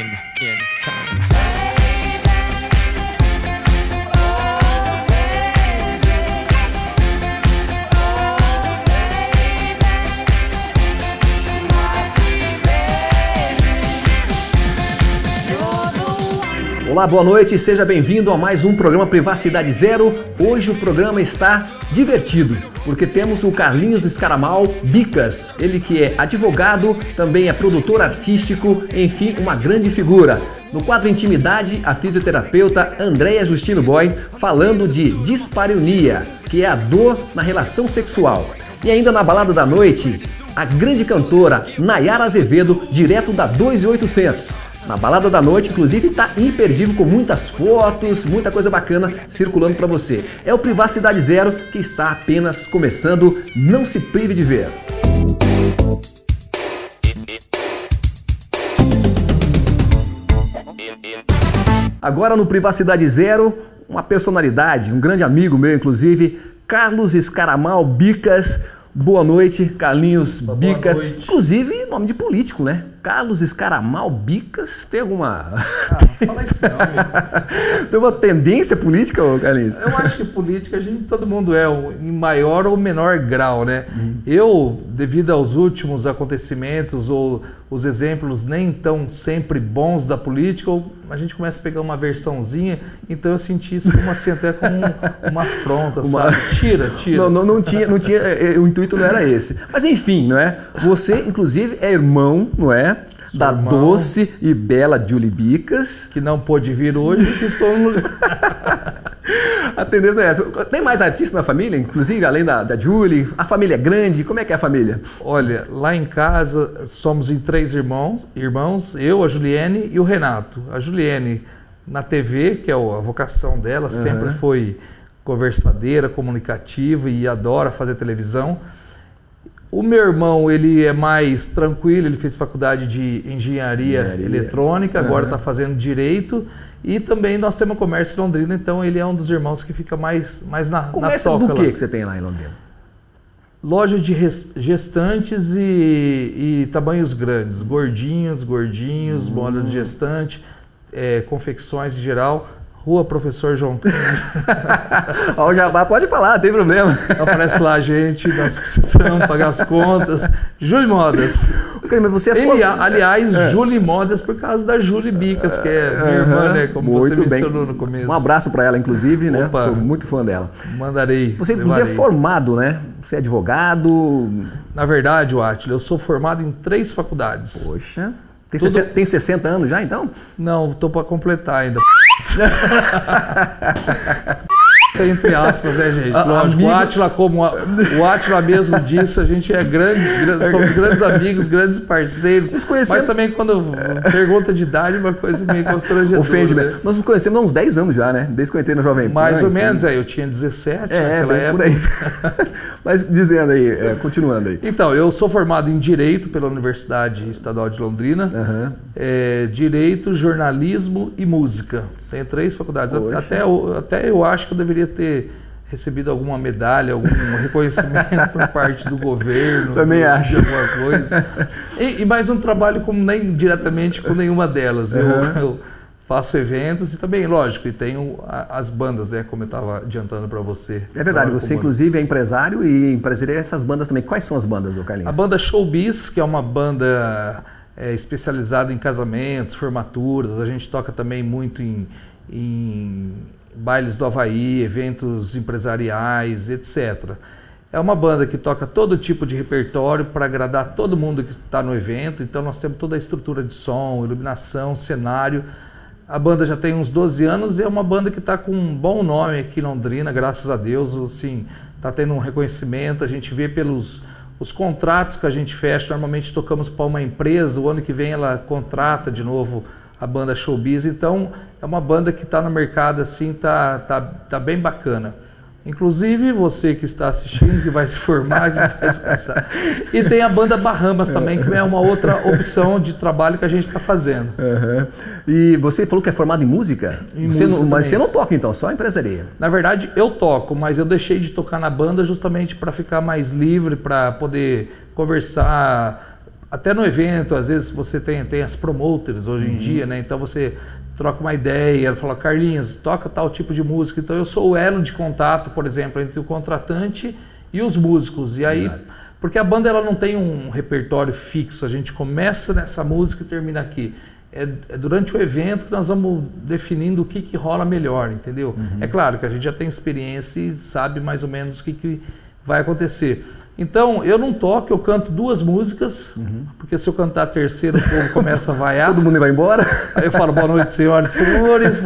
in time. Olá, boa noite, seja bem-vindo a mais um programa Privacidade Zero. Hoje o programa está divertido, porque temos o Carlinhos Escaramal Bicas, ele que é advogado, também é produtor artístico, enfim, uma grande figura. No quadro Intimidade, a fisioterapeuta Andréia Justino Boy falando de dispareunia, que é a dor na relação sexual. E ainda na balada da noite, a grande cantora Naiara Azevedo, direto da 2.800. Na balada da noite, inclusive, tá imperdível com muitas fotos, muita coisa bacana circulando para você. É o Privacidade Zero que está apenas começando, não se prive de ver. Agora no Privacidade Zero, uma personalidade, um grande amigo meu, inclusive, Carlos Escaramal Bicas. Boa noite, Carlinhos Bicas. Boa noite. Inclusive, nome de político, né? Carlos Escaramal Bicas. Tem alguma... fala isso não, amigo. Tem uma tendência política, Carlinhos? Eu acho que política, a gente, todo mundo é em maior ou menor grau, né? Eu, devido aos últimos acontecimentos ou os exemplos nem tão sempre bons da política, a gente começa a pegar uma versãozinha, então eu senti isso como assim, até como uma afronta, sabe? Tira. Não tinha, o intuito não era esse. Mas enfim, não é? Você, inclusive, é irmão, não é? Da doce e bela Julie Bicas. Que não pôde vir hoje, que estou no... A tendência é essa. Tem mais artistas na família, inclusive, além da Julie? A família é grande? Como é que é a família? Olha, lá em casa somos em três irmãos, eu, a Juliane e o Renato. A Juliane na TV, que é a vocação dela, sempre foi conversadeira, comunicativa e adora fazer televisão. O meu irmão, ele é mais tranquilo, ele fez faculdade de engenharia. Eletrônica, agora está fazendo direito. E também nós temos comércio em Londrina, então ele é um dos irmãos que fica mais na toca lá. Comércio do que você tem lá em Londrina? Loja de gestantes e tamanhos grandes, gordinhos, moda de gestante, confecções em geral... Rua Professor João Pedro. O Jabá pode falar, não tem problema. Aparece lá a gente, nós precisamos pagar as contas. Julie Modas. Okay, mas você aliás, Julie Modas por causa da Julie Bicas, que é minha irmã, né? Como muito você mencionou no começo. Um abraço para ela, inclusive, né? Opa, sou muito fã dela. Mandarei. Você, inclusive, é formado, né? Você é advogado. Na verdade, Átila, eu sou formado em 3 faculdades. Poxa. Tem 60 anos já, então? Não, estou para completar ainda. Entre aspas, né, gente? Lógico, amigo... o Átila mesmo disse, a gente é grande, somos grandes amigos, grandes parceiros. Nos conhecemos... Mas também quando pergunta de idade, uma coisa meio constrangedora. Ofende, né? Nós nos conhecemos há uns 10 anos já, né? Desde que eu entrei na Jovem Pan. Mais ou menos, eu tinha 17 naquela época. Por aí. Mas dizendo aí, continuando aí. Então, eu sou formado em Direito pela Universidade Estadual de Londrina. Direito, Jornalismo e Música. Tem 3 faculdades. Até eu acho que eu deveria ter recebido alguma medalha, algum reconhecimento por parte do governo. Também acho. Alguma coisa. E mais um trabalho como nem diretamente com nenhuma delas. Eu faço eventos e também, lógico, e tenho as bandas, né, como eu estava adiantando para você. É verdade, você inclusive é empresário e empresaria essas bandas também. Quais são as bandas, Carlinhos? A banda Showbiz, que é uma banda especializada em casamentos, formaturas. A gente toca também muito em bailes do Havaí, eventos empresariais, etc. É uma banda que toca todo tipo de repertório para agradar todo mundo que está no evento. Então nós temos toda a estrutura de som, iluminação, cenário. A banda já tem uns 12 anos e é uma banda que está com um bom nome aqui em Londrina, graças a Deus. Assim, está tendo um reconhecimento, a gente vê pelos... Os contratos que a gente fecha, normalmente tocamos para uma empresa, o ano que vem ela contrata de novo a banda Showbiz, então é uma banda que está no mercado assim, tá bem bacana. Inclusive você que está assistindo, que vai se formar, que vai se casar. E tem a banda Bahamas também, que é uma outra opção de trabalho que a gente está fazendo. E você falou que é formado em música? Mas você não toca então, só empresaria? Na verdade eu toco, mas eu deixei de tocar na banda justamente para ficar mais livre, para poder conversar... até no evento, às vezes você tem as promoters hoje em dia, né? Então você troca uma ideia, ela fala, Carlinhos, toca tal tipo de música. Então eu sou o elo de contato, por exemplo, entre o contratante e os músicos. E aí, porque a banda ela não tem um repertório fixo, a gente começa nessa música e termina aqui. É durante o evento que nós vamos definindo o que rola melhor, entendeu? É claro que a gente já tem experiência e sabe mais ou menos o que vai acontecer. Então, eu não toco, eu canto duas músicas, porque se eu cantar a terceira, o povo começa a vaiar. Todo mundo vai embora. Aí eu falo, boa noite, senhoras e senhores,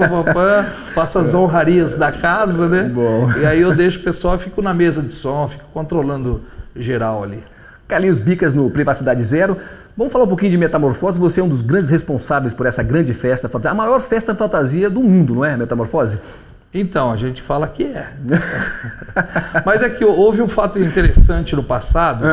faço as honrarias da casa, né? Bom. E aí eu deixo o pessoal e fico na mesa de som, fico controlando geral ali. Carlinhos Bicas no Privacidade Zero. Vamos falar um pouquinho de Metamorfose. Você é um dos grandes responsáveis por essa grande festa, a maior festa fantasia do mundo, não é, Metamorfose? Então, a gente fala que é. Mas é que houve um fato interessante no passado,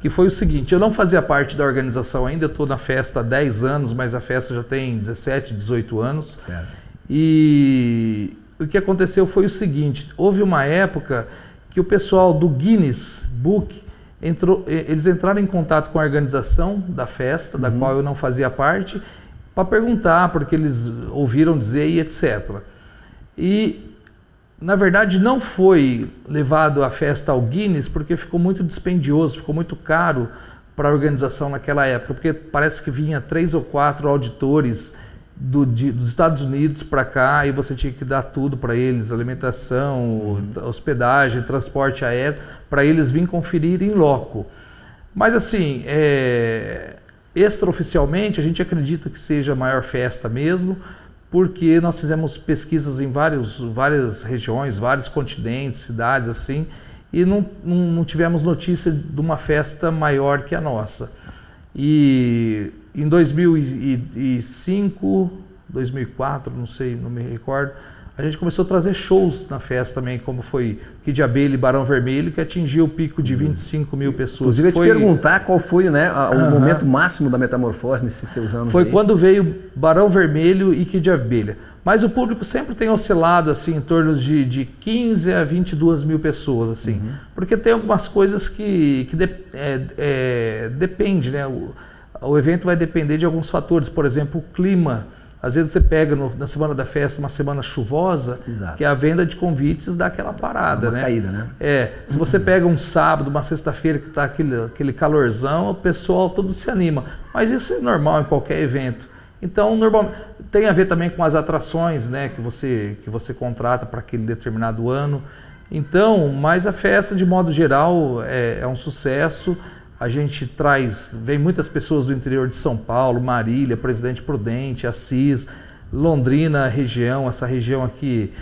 que foi o seguinte, eu não fazia parte da organização ainda, eu estou na festa há 10 anos, mas a festa já tem 17, 18 anos. Certo. E o que aconteceu foi o seguinte, houve uma época que o pessoal do Guinness Book, eles entraram em contato com a organização da festa, da qual eu não fazia parte, para perguntar, porque eles ouviram dizer e etc. E, na verdade, não foi levado a festa ao Guinness, porque ficou muito dispendioso, ficou muito caro para a organização naquela época, porque parece que vinha 3 ou 4 auditores dos Estados Unidos para cá, e você tinha que dar tudo para eles, alimentação, hospedagem, transporte aéreo, para eles virem conferir em loco. Mas assim, extraoficialmente, a gente acredita que seja a maior festa mesmo, porque nós fizemos pesquisas em várias regiões, vários continentes, cidades assim, e não tivemos notícia de uma festa maior que a nossa. E em 2005, 2004, não sei, não me recordo, a gente começou a trazer shows na festa também, como foi Kid Abelha e Barão Vermelho, que atingiu o pico de 25 mil pessoas. Inclusive, eu ia te perguntar qual foi, né, o momento máximo da Metamorfose nesses seus anos. Foi aí, quando veio Barão Vermelho e Kid Abelha. Mas o público sempre tem oscilado assim, em torno de 15 a 22 mil pessoas. Assim, porque tem algumas coisas que depende, né? O evento vai depender de alguns fatores, por exemplo, o clima. Às vezes você pega na semana da festa uma semana chuvosa, que a venda de convites dá aquela parada, uma caída, né? Se você pega um sábado, uma sexta-feira que está aquele calorzão, o pessoal todo se anima. Mas isso é normal em qualquer evento. Então, normalmente tem a ver também com as atrações, né, que você contrata para aquele determinado ano. Então, mas a festa de modo geral é um sucesso. A gente vem muitas pessoas do interior de São Paulo, Marília, Presidente Prudente, Assis, Londrina, região, essa região aqui,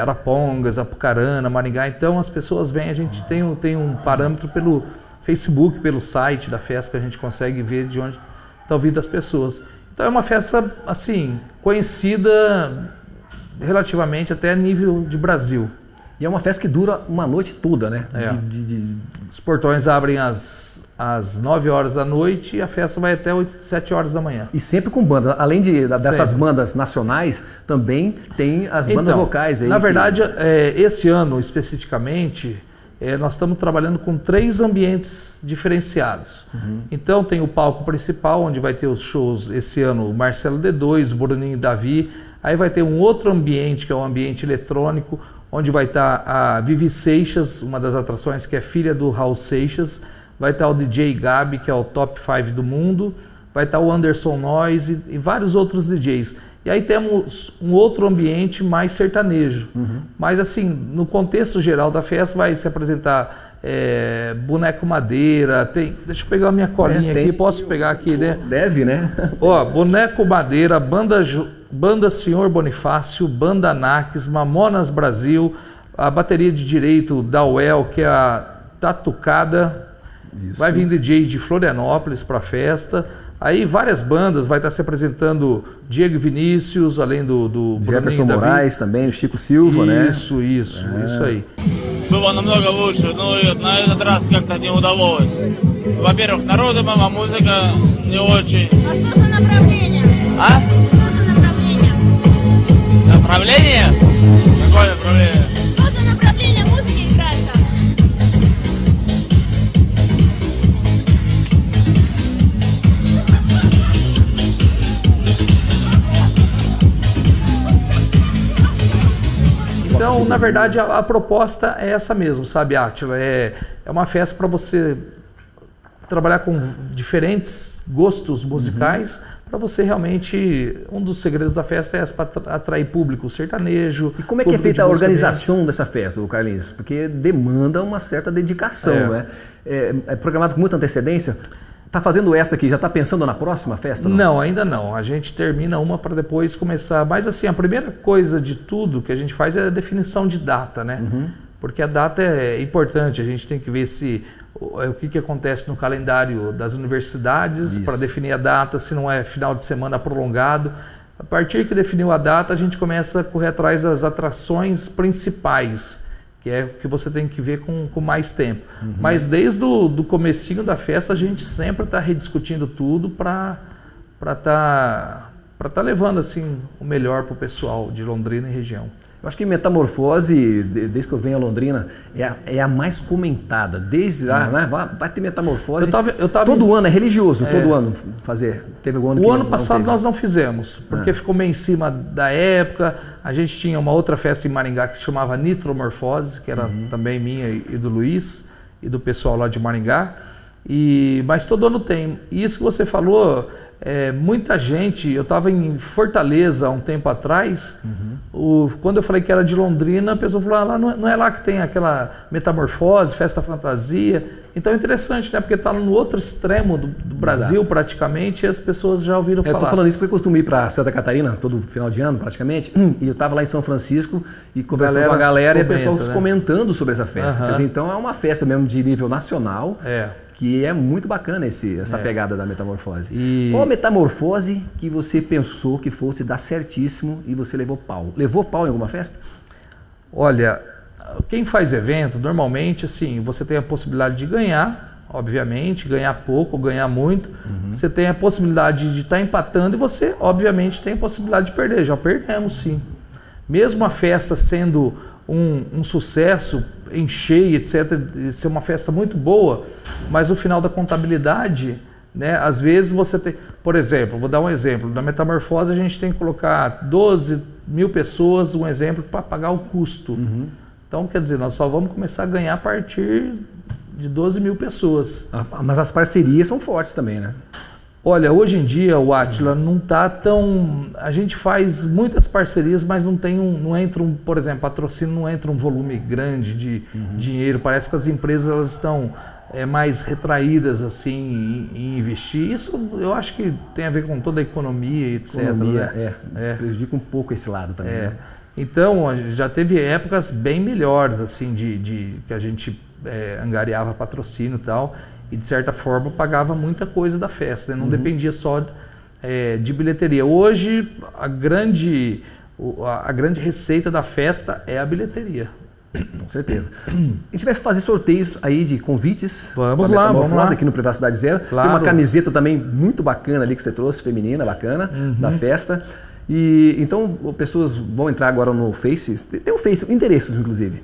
Arapongas, Apucarana, Maringá. Então as pessoas vêm, a gente tem um parâmetro pelo Facebook, pelo site da festa, que a gente consegue ver de onde estão vindo as pessoas. Então é uma festa, assim, conhecida relativamente até nível de Brasil. E é uma festa que dura uma noite toda, né? Os portões abrem às 9 horas da noite e a festa vai até 7 horas da manhã. E sempre com bandas. Além dessas bandas nacionais, também tem as bandas locais. Aí, na verdade, esse ano especificamente, nós estamos trabalhando com 3 ambientes diferenciados. Então tem o palco principal, onde vai ter os shows esse ano, o Marcelo D2, o Bruninho e Davi. Aí vai ter um outro ambiente, que é um ambiente eletrônico, onde vai estar a Vivi Seixas, uma das atrações, que é filha do Raul Seixas. Vai estar o DJ Gabi, que é o top 5 do mundo. Vai estar o Anderson Noise e vários outros DJs. E aí temos um outro ambiente mais sertanejo. Mas assim, no contexto geral da festa vai se apresentar boneco madeira, tem... Deixa eu pegar a minha colinha aqui, posso pegar aqui, né? Deve, né? Ó, boneco madeira, Banda Senhor Bonifácio, Banda Anax, Mamonas Brasil, a bateria de direito da UEL, que é a Tatucada. Isso. Vai vir DJ de Florianópolis para a festa. Aí várias bandas, vai estar se apresentando Diego Vinícius, além do Jefferson Moraes também, o Chico Silva, né? Isso aí. Было намного лучше, но на этот раз как-то не удалось. Во-первых, народу мало, музыка не очень. А что за направление? Направление? Какое направление? Что за направление музыки играется? Então, na verdade, a proposta é essa mesmo, sabe, Átila? É uma festa para você trabalhar com diferentes gostos musicais, para você realmente... Um dos segredos da festa é para atrair público sertanejo... E como é que é feita a organização dessa festa, Carlinhos? Porque demanda uma certa dedicação, né? É programado com muita antecedência... Tá fazendo essa aqui, já tá pensando na próxima festa? Não, ainda não. A gente termina uma para depois começar. Mas assim, a primeira coisa de tudo que a gente faz é a definição de data, né? Porque a data é importante. A gente tem que ver se o que acontece no calendário das universidades para definir a data, se não é final de semana prolongado. A partir que definiu a data, a gente começa a correr atrás das atrações principais, que é o que você tem que ver com mais tempo. Mas desde o comecinho da festa, a gente sempre está rediscutindo tudo para tá levando assim, o melhor para o pessoal de Londrina e região. Eu acho que Metamorfose, desde que eu venho a Londrina, é a mais comentada. Desde lá, né? Vai ter Metamorfose. Todo ano, é religioso, todo ano fazer. Teve um ano o que ano não passado teve. Nós não fizemos, porque ficou meio em cima da época. A gente tinha uma outra festa em Maringá que se chamava Nitromorfose, que era também minha e do Luiz, e do pessoal lá de Maringá. Mas todo ano tem. E isso que você falou... muita gente, eu estava em Fortaleza há um tempo atrás, quando eu falei que era de Londrina, a pessoa falou, ah, lá não é lá que tem aquela Metamorfose, festa fantasia. Então é interessante, né? Porque está no outro extremo do Brasil, praticamente, e as pessoas já ouviram falar. Eu estou falando isso porque eu costumo ir para Santa Catarina, todo final de ano, praticamente, e eu estava lá em São Francisco, e conversando com a galera, e o pessoal comentando sobre essa festa. Quer dizer, então é uma festa mesmo de nível nacional, que é muito bacana essa pegada da Metamorfose. Qual a Metamorfose que você pensou que fosse dar certíssimo e você levou pau? Levou pau em alguma festa? Olha... Quem faz evento, normalmente, assim, você tem a possibilidade de ganhar, obviamente, ganhar pouco, ganhar muito. Você tem a possibilidade de estar empatando e você, obviamente, tem a possibilidade de perder. Já perdemos, sim. Mesmo a festa sendo um sucesso, encher, etc., ser uma festa muito boa, mas no final da contabilidade, né, às vezes você tem... Por exemplo, vou dar um exemplo. Na Metamorfose, a gente tem que colocar 12 mil pessoas, um exemplo, para pagar o custo. Então, quer dizer, nós só vamos começar a ganhar a partir de 12 mil pessoas. Mas as parcerias são fortes também, né? Olha, hoje em dia o Átila não está tão... A gente faz muitas parcerias, mas não entra um, por exemplo, patrocínio, não entra um volume grande de dinheiro. Parece que as empresas elas estão mais retraídas assim, em investir. Isso eu acho que tem a ver com toda a economia, etc. Economia, né? Prejudica um pouco esse lado também, né? Então, já teve épocas bem melhores, assim, que a gente angariava patrocínio e tal, e de certa forma pagava muita coisa da festa, né? Não dependia só de bilheteria. Hoje, a grande receita da festa é a bilheteria. Com certeza. A gente vai fazer sorteios aí de convites. Vamos lá. Aqui no Privacidade Zero. Claro. Tem uma camiseta também muito bacana ali que você trouxe, feminina, bacana, da festa. Então, pessoas vão entrar agora no Face. Tem o Face, endereços, inclusive.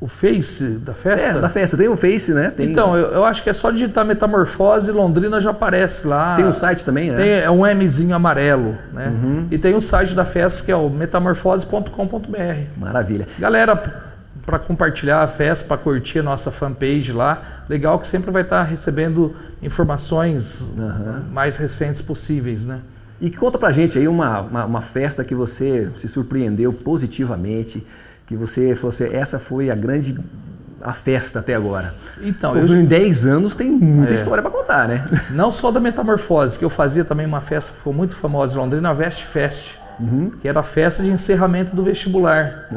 O Face da festa? Da festa. Tem o Face, né? Então, eu acho que é só digitar Metamorfose Londrina, já aparece lá. Tem o site também, né? É um Mzinho amarelo, né? E tem o site da festa, que é o metamorfose.com.br. Maravilha. Galera, para compartilhar a festa, para curtir a nossa fanpage lá. Legal que sempre vai estar recebendo informações mais recentes possíveis, né? E conta pra gente aí uma festa que você se surpreendeu positivamente, que você falou assim, essa foi a festa até agora. Então, em 10 anos tem muita história para contar, né? Não só da Metamorfose, que eu fazia também uma festa que foi muito famosa em Londrina, a Vestfest, que era a festa de encerramento do vestibular.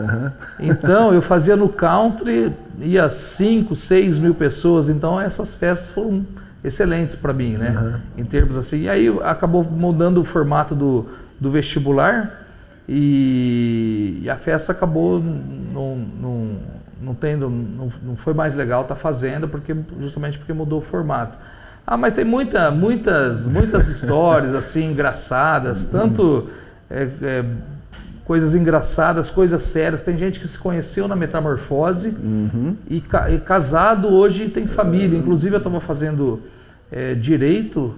Então, eu fazia no country, ia 5, 6 mil pessoas, então essas festas foram... excelentes para mim, né? Em termos assim. E aí acabou mudando o formato do vestibular e a festa acabou não foi mais legal estar fazendo, justamente porque mudou o formato. Ah, mas tem muitas histórias assim engraçadas, tanto coisas engraçadas, coisas sérias. Tem gente que se conheceu na Metamorfose e casado hoje tem família. Inclusive eu estava fazendo direito,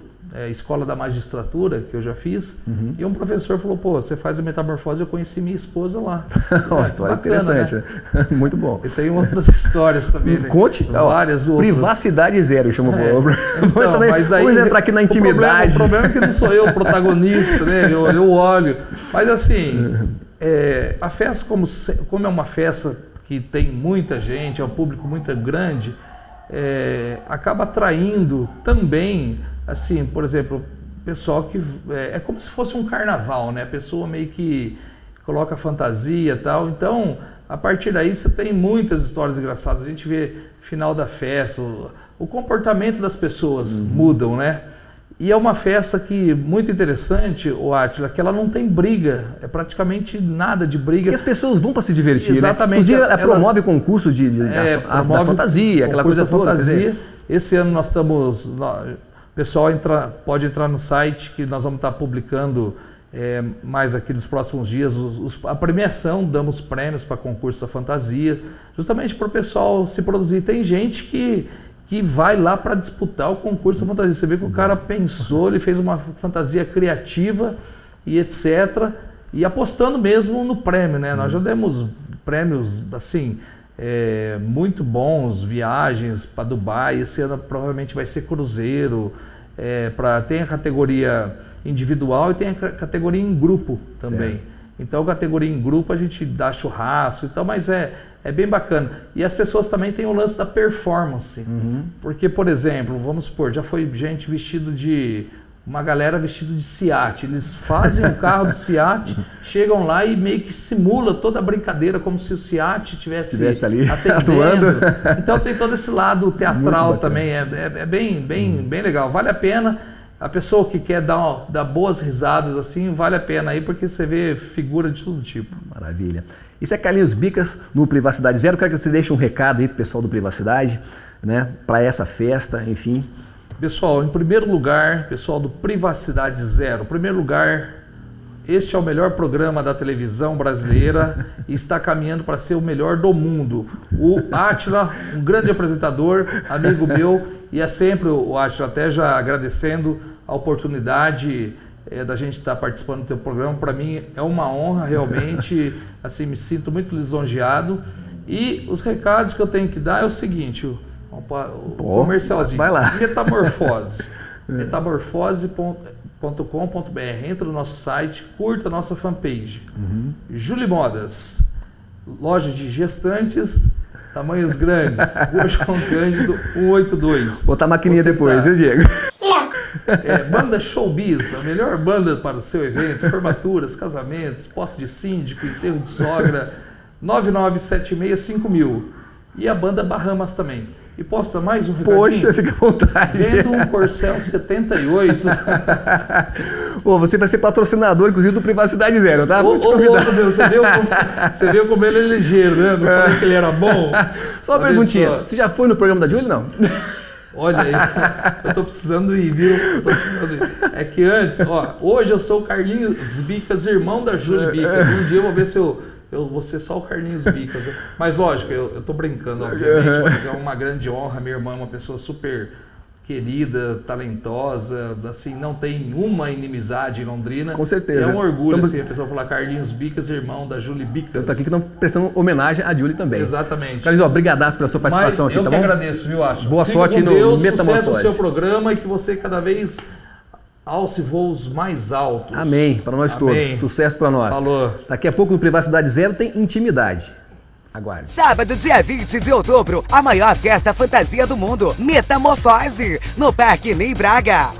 escola da magistratura, que eu já fiz, e um professor falou, pô, você faz a metamorfose, eu conheci minha esposa lá. Uma história bacana, interessante, né? Muito bom. E tem outras histórias também, né? Conte. Várias outras. Privacidade zero, chama o obra. Então, mas daí, vamos entrar aqui na intimidade. O problema é que não sou eu o protagonista, né? Eu olho. Mas assim, a festa, como é uma festa que tem muita gente, é um público muito grande, acaba atraindo também, assim, por exemplo, pessoal que é como se fosse um carnaval, né? A pessoa meio que coloca fantasia e tal. Então, a partir daí você tem muitas histórias engraçadas. A gente vê final da festa, o comportamento das pessoas mudam, né? E é uma festa que, muito interessante, o Átila, que ela não tem briga, é praticamente nada de briga. Porque as pessoas vão para se divertir, exatamente, né? Inclusive, ela promove concurso da fantasia, aquela coisa toda. Fantasia. Esse ano nós estamos... O pessoal pode entrar no site, que nós vamos estar publicando mais aqui nos próximos dias a premiação, damos prêmios para concurso da fantasia, justamente para o pessoal se produzir. Tem gente que vai lá para disputar o concurso da fantasia. Você vê que o cara pensou, ele fez uma fantasia criativa e etc. E apostando mesmo no prêmio, né? Nós já demos prêmios, assim, muito bons, viagens para Dubai. Esse ano provavelmente vai ser cruzeiro. Tem a categoria individual e tem a categoria em grupo também. Certo. Então, categoria em grupo a gente dá churrasco e tal, mas é bem bacana. E as pessoas também têm o lance da performance. Porque, por exemplo, vamos supor, já foi gente vestido de... Uma galera vestida de Seat. Eles fazem o carro do Seat, chegam lá e meio que simula toda a brincadeira, como se o Seat estivesse ali atuando. Então, tem todo esse lado teatral também. É bem legal. Vale a pena... A pessoa que quer dar boas risadas assim, vale a pena aí, porque você vê figura de todo tipo. Maravilha. Isso é Carlinhos Bicas no Privacidade Zero. Quero que você deixe um recado aí pro pessoal do Privacidade, né? Para essa festa, enfim. Pessoal, em primeiro lugar, pessoal do Privacidade Zero, em primeiro lugar, este é o melhor programa da televisão brasileira e está caminhando para ser o melhor do mundo. O Átila, um grande apresentador, amigo meu, e é sempre o Átila, até já agradecendo a oportunidade da gente estar participando do teu programa. Para mim é uma honra, realmente, assim, me sinto muito lisonjeado. E os recados que eu tenho que dar é o seguinte, o comercialzinho, vai lá. Metamorfose, metamorfose.com.br, entra no nosso site, curta a nossa fanpage. Julie Modas, loja de gestantes, tamanhos grandes, Rua João Cândido 182. Botar a maquininha depois, viu, Diego? Banda Showbiz, a melhor banda para o seu evento, formaturas, casamentos, posse de síndico, enterro de sogra, 99765000. E a banda Bahamas também. E posso dar mais um recadinho? Poxa, fica à vontade. Vendo um Corcel 78. Você vai ser patrocinador, inclusive, do Privacidade Zero, tá? Você viu como ele é ligeiro, né? Não falei que ele era bom. Só uma perguntinha, você já foi no programa da Julie, não? Olha aí, eu tô precisando ir, viu? É que antes, hoje eu sou o Carlinhos Bicas, irmão da Julie Bicas. Um dia eu vou ver se eu vou ser só o Carlinhos Bicas. Mas lógico, eu tô brincando, obviamente, mas é uma grande honra. Minha irmã é uma pessoa super querida, talentosa, assim, não tem uma inimizade em Londrina. Com certeza. É um orgulho, assim, a pessoa falar Carlinhos Bicas, irmão da Julie Bicas. Eu tô aqui que estão prestando homenagem à Julie também. Exatamente. Carlinhos, obrigadaço pela sua participação aqui, tá bom? Eu que agradeço, viu, Acho? Boa sorte no Metamorfose. Sucesso no seu programa e que você cada vez alce voos mais altos. Amém. Para nós todos. Sucesso para nós. Falou. Daqui a pouco no Privacidade Zero tem intimidade. Aguarde. Sábado, dia 20 de outubro, a maior festa fantasia do mundo, Metamorfose, no Parque Ney Braga.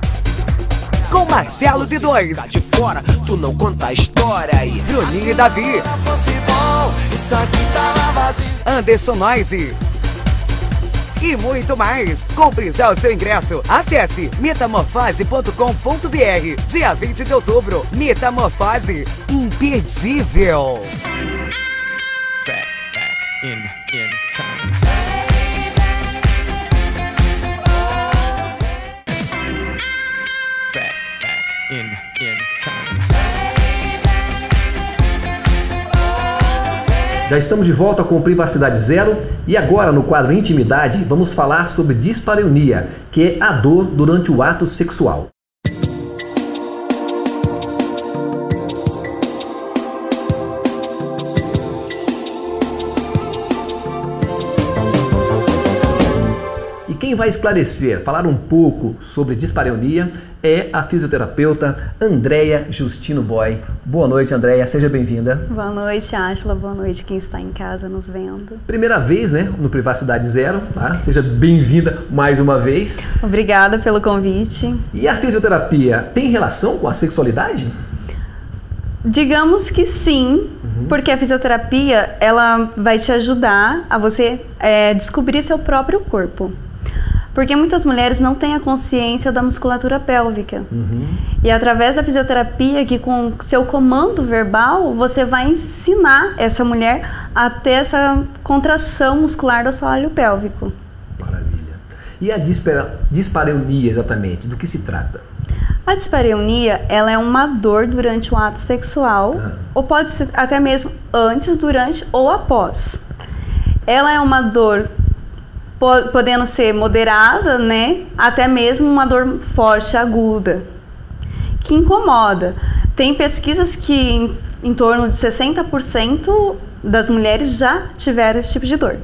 Com Marcelo D2. Tá de fora, tu não conta a história aí. Bruninho e Davi. Anderson Noise. E muito mais. Compre já o seu ingresso. Acesse metamorfose.com.br. Dia 20 de outubro, Metamorfose. Imperdível. In time. Back in time. Já estamos de volta com Privacidade Zero e agora no quadro Intimidade vamos falar sobre dispareunia, que é a dor durante o ato sexual. Quem vai esclarecer, falar um pouco sobre dispareunia é a fisioterapeuta Andréia Justino Boy. Boa noite, Andréia. Seja bem-vinda. Boa noite, Átila. Boa noite quem está em casa nos vendo. Primeira vez, né, no Privacidade Zero. Tá? Seja bem-vinda mais uma vez. Obrigada pelo convite. E a fisioterapia tem relação com a sexualidade? Digamos que sim, porque a fisioterapia ela vai te ajudar a você descobrir seu próprio corpo. Porque muitas mulheres não têm a consciência da musculatura pélvica. E é através da fisioterapia que com seu comando verbal, você vai ensinar essa mulher a ter essa contração muscular do assoalho pélvico. Maravilha. E a dispareunia exatamente, do que se trata? A dispareunia, ela é uma dor durante o ato sexual, ou pode ser até mesmo antes, durante ou após. Ela é uma dor podendo ser moderada, né, até mesmo uma dor forte, aguda, que incomoda. Tem pesquisas que em torno de 60% das mulheres já tiveram esse tipo de dor.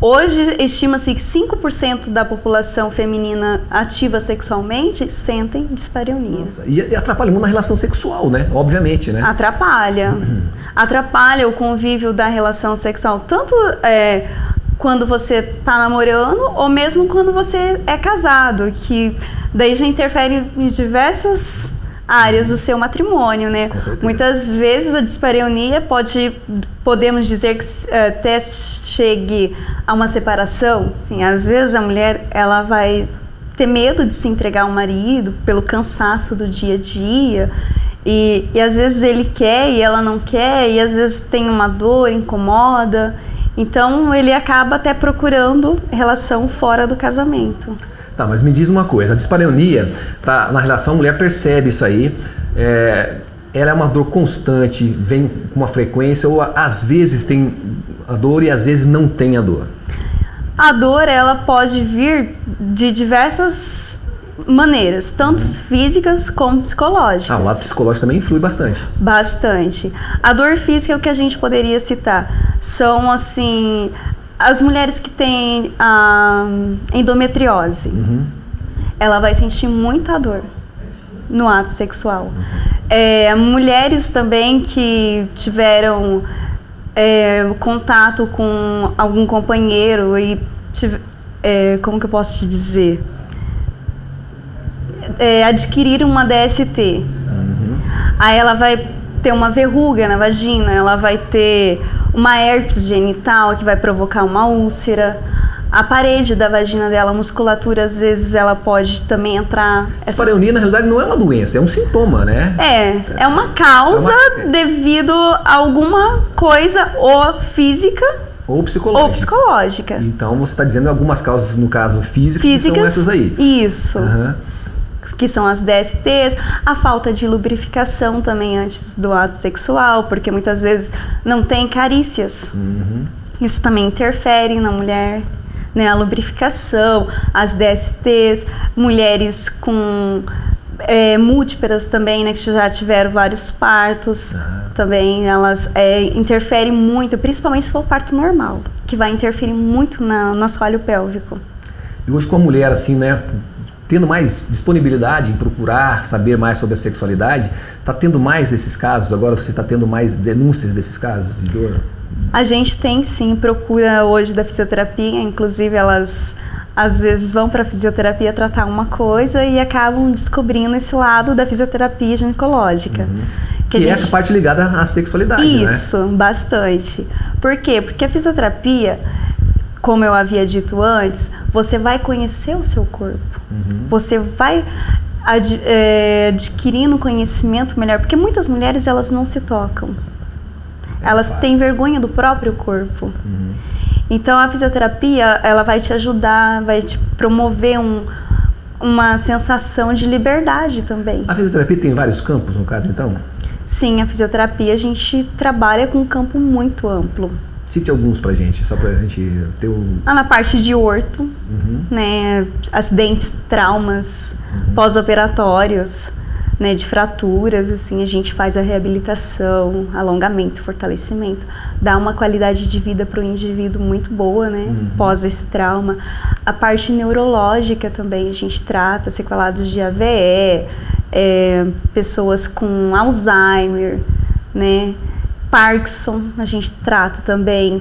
Hoje, estima-se que 5% da população feminina ativa sexualmente sentem dispareunia. Nossa, e atrapalha muito na relação sexual, né? Obviamente, né? Atrapalha. Atrapalha o convívio da relação sexual, tanto quando você está namorando ou mesmo quando você é casado, que daí já interfere em diversas áreas do seu matrimônio, né? Muitas vezes a dispareunia podemos dizer que até chegue a uma separação. Assim, às vezes a mulher ela vai ter medo de se entregar ao marido pelo cansaço do dia a dia e às vezes ele quer e ela não quer e às vezes tem uma dor, incomoda. Então ele acaba até procurando relação fora do casamento. Tá, mas me diz uma coisa, a dispareunia, tá, na relação a mulher percebe isso aí, ela é uma dor constante, vem com uma frequência ou às vezes tem a dor e às vezes não tem a dor? A dor ela pode vir de diversas maneiras, tanto físicas como psicológicas. Ah, o lado psicológico também influi bastante. Bastante. A dor física é o que a gente poderia citar, são assim... As mulheres que têm endometriose, ela vai sentir muita dor no ato sexual. Mulheres também que tiveram contato com algum companheiro e, como que eu posso te dizer, adquiriram uma DST. Aí ela vai ter uma verruga na vagina, ela vai ter... uma herpes genital que vai provocar uma úlcera, a parede da vagina dela, a musculatura, às vezes ela pode também entrar... Dispareunia, na realidade, não é uma doença, é um sintoma, né? É uma causa devido a alguma coisa ou física ou psicológica. Então, você está dizendo algumas causas, no caso, físicas que são essas aí. Isso. Que são as DSTs, a falta de lubrificação também antes do ato sexual, porque muitas vezes não tem carícias. Isso também interfere na mulher, né? A lubrificação, as DSTs, mulheres com múltiplas também, né? Que já tiveram vários partos, também elas interferem muito, principalmente se for parto normal, que vai interferir muito no assoalho pélvico. E hoje com a mulher, assim, né? Tendo mais disponibilidade em procurar saber mais sobre a sexualidade, está tendo mais desses casos? Agora você está tendo mais denúncias desses casos de dor? A gente tem sim, procura hoje da fisioterapia, inclusive elas às vezes vão para a fisioterapia tratar uma coisa e acabam descobrindo esse lado da fisioterapia ginecológica. Que é a parte ligada à sexualidade, né? Isso, bastante. Por quê? Porque a fisioterapia, como eu havia dito antes, você vai conhecer o seu corpo, você vai adquirindo conhecimento melhor, porque muitas mulheres elas não se tocam, elas têm vergonha do próprio corpo. Então a fisioterapia ela vai te ajudar, vai te promover uma sensação de liberdade também. A fisioterapia tem vários campos no caso então? Sim, a fisioterapia a gente trabalha com um campo muito amplo. Cite alguns pra gente, só pra gente ter um... Na parte de orto, né, acidentes, traumas, pós-operatórios, né, de fraturas, assim, a gente faz a reabilitação, alongamento, fortalecimento, dá uma qualidade de vida para o indivíduo muito boa, né? Uhum. Pós esse trauma. A parte neurológica também, a gente trata sequelados de AVE, pessoas com Alzheimer, né? Parkinson, a gente trata também.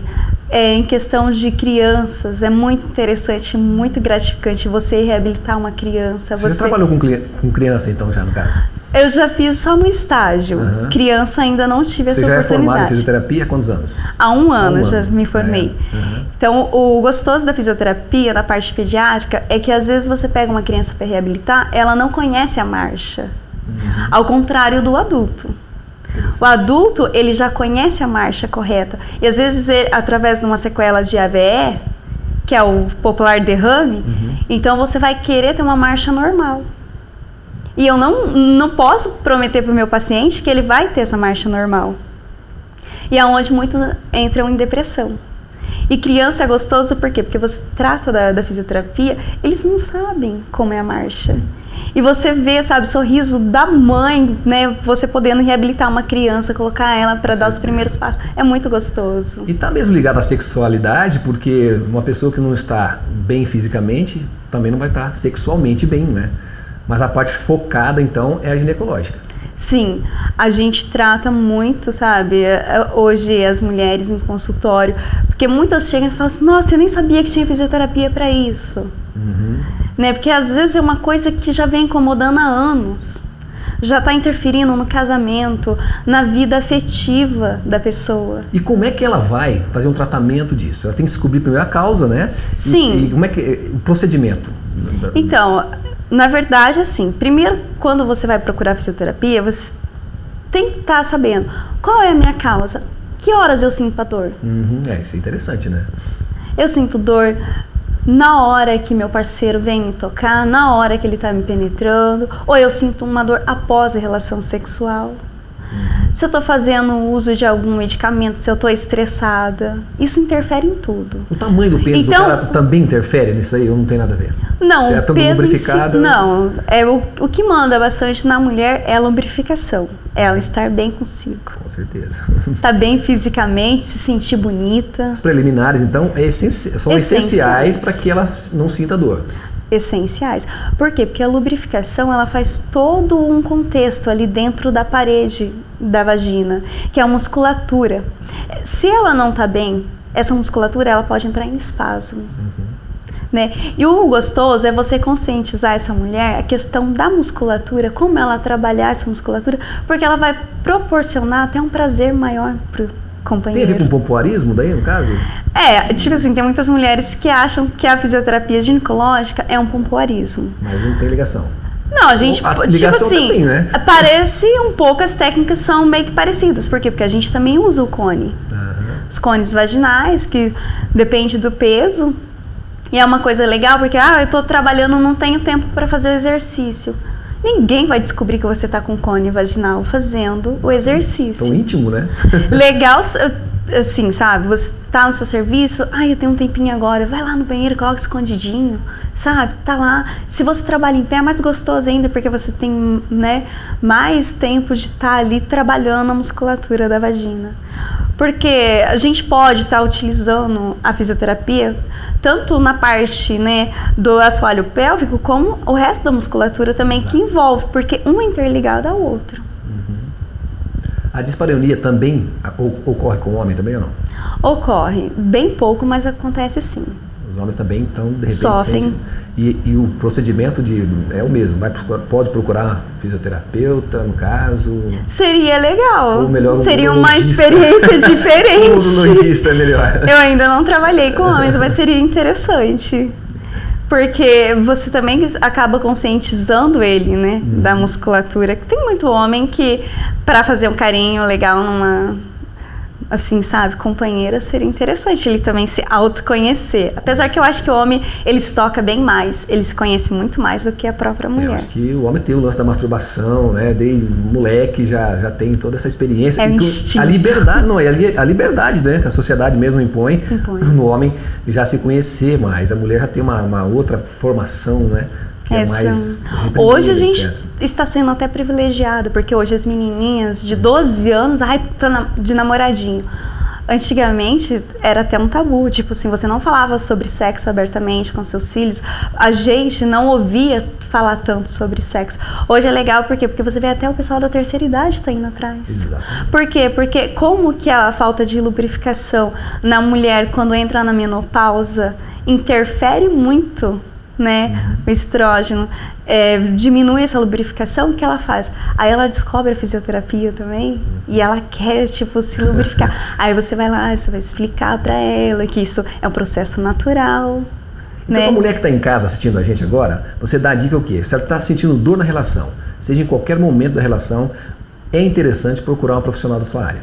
Em questão de crianças, é muito interessante, muito gratificante você reabilitar uma criança. Você trabalhou com criança, então, já no caso? Eu já fiz só no estágio. Uhum. Criança ainda não tive essa oportunidade. Você já é formada em fisioterapia há quantos anos? Há um ano, já me formei. É. Uhum. Então, o gostoso da fisioterapia, na parte pediátrica, é que às vezes você pega uma criança para reabilitar, ela não conhece a marcha. Uhum. Ao contrário do adulto. O adulto, ele já conhece a marcha correta. E às vezes, ele, através de uma sequela de AVE, que é o popular derrame, uhum. Então você vai querer ter uma marcha normal. E eu não posso prometer para o meu paciente que ele vai ter essa marcha normal. E é onde muitos entram em depressão. E criança é gostoso por quê? Porque você trata da fisioterapia, eles não sabem como é a marcha. E você vê, sabe, o sorriso da mãe, né? Você podendo reabilitar uma criança, colocar ela para dar os primeiros passos. É muito gostoso. E tá mesmo ligado à sexualidade, porque uma pessoa que não está bem fisicamente também não vai estar sexualmente bem, né? Mas a parte focada, então, é a ginecológica. Sim, a gente trata muito, sabe, hoje as mulheres em consultório, porque muitas chegam e falam assim, nossa, eu nem sabia que tinha fisioterapia para isso. Uhum. Né? Porque às vezes é uma coisa que já vem incomodando há anos, já está interferindo no casamento, na vida afetiva da pessoa. E como é que ela vai fazer um tratamento disso? Ela tem que descobrir primeiro a causa, né? Sim. E como é que o procedimento? Então, na verdade, assim, primeiro quando você vai procurar fisioterapia, você tem que estar sabendo qual é a minha causa, que horas eu sinto a dor. Uhum, isso é interessante, né? Eu sinto dor na hora que meu parceiro vem me tocar, na hora que ele está me penetrando, ou eu sinto uma dor após a relação sexual. Se eu estou fazendo uso de algum medicamento, se eu estou estressada, isso interfere em tudo. O tamanho do peso do cara também interfere nisso aí? Ou não tem nada a ver? Não, o peso em si, não. É o que manda bastante na mulher é a lubrificação. Ela estar bem consigo. Com certeza. Tá bem fisicamente, se sentir bonita. As preliminares, então, são essenciais para que ela não sinta dor. Essenciais. Por quê? Porque a lubrificação, ela faz todo um contexto ali dentro da parede da vagina, que é a musculatura. Se ela não tá bem, essa musculatura, ela pode entrar em espasmo. Uhum. Né? E o gostoso é você conscientizar essa mulher a questão da musculatura, como ela trabalhar essa musculatura, porque ela vai proporcionar até um prazer maior pro companheiro. Tem a ver com pompoarismo daí, no caso? Tipo assim, tem muitas mulheres que acham que a fisioterapia ginecológica é um pompoarismo. Mas não tem ligação. Não, a gente, ligação tipo assim, também, né? Parece um pouco, as técnicas são meio que parecidas. Por quê? Porque a gente também usa o cone. Uhum. Os cones vaginais, que depende do peso. E é uma coisa legal porque, eu tô trabalhando, não tenho tempo para fazer exercício. Ninguém vai descobrir que você tá com cone vaginal fazendo o exercício. Tão íntimo, né? Legal, assim, sabe? Você tá no seu serviço, eu tenho um tempinho agora, vai lá no banheiro, coloca escondidinho, sabe? Tá lá. Se você trabalha em pé, é mais gostoso ainda, porque você tem, né, mais tempo de estar ali trabalhando a musculatura da vagina. Porque a gente pode estar utilizando a fisioterapia tanto na parte, né, do assoalho pélvico, como o resto da musculatura também. Exato. Que envolve, porque um é interligado ao outro. Uhum. A dispareunia também ocorre com o homem também ou não? Ocorre, bem pouco, mas acontece sim. Os homens também, então, de repente, sofrem. E o procedimento é o mesmo, pode procurar fisioterapeuta, no caso? Seria legal. Ou melhor, seria uma experiência diferente. Um urologista é melhor. Eu ainda não trabalhei com homens, mas seria interessante. Porque você também acaba conscientizando ele, né, da musculatura. Tem muito homem que, para fazer um carinho legal numa... assim, sabe, companheira, seria interessante ele também se autoconhecer. Apesar que eu acho que o homem, ele se toca bem mais, ele se conhece muito mais do que a própria mulher. Eu acho que o homem tem o lance da masturbação, né, desde moleque já tem toda essa experiência. A liberdade, a liberdade, né, que a sociedade mesmo impõe no homem já se conhecer mais. A mulher já tem uma outra formação, né, que é mais... Hoje a gente... Certo? Está sendo até privilegiado, porque hoje as menininhas de 12 anos, de namoradinho. Antigamente era até um tabu, tipo assim, você não falava sobre sexo abertamente com seus filhos, a gente não ouvia falar tanto sobre sexo. Hoje é legal, por quê? Porque você vê até o pessoal da terceira idade tá indo atrás. Exatamente. Por quê? Porque como que a falta de lubrificação na mulher quando entra na menopausa interfere muito, né, o estrógeno, diminui essa lubrificação, o que ela faz? Aí ela descobre a fisioterapia também e ela quer, tipo, se lubrificar. Aí você vai lá, você vai explicar pra ela que isso é um processo natural. Então, né? Pra mulher que tá em casa assistindo a gente agora, você dá a dica o quê? Se ela tá sentindo dor na relação, seja em qualquer momento da relação, é interessante procurar um profissional da sua área.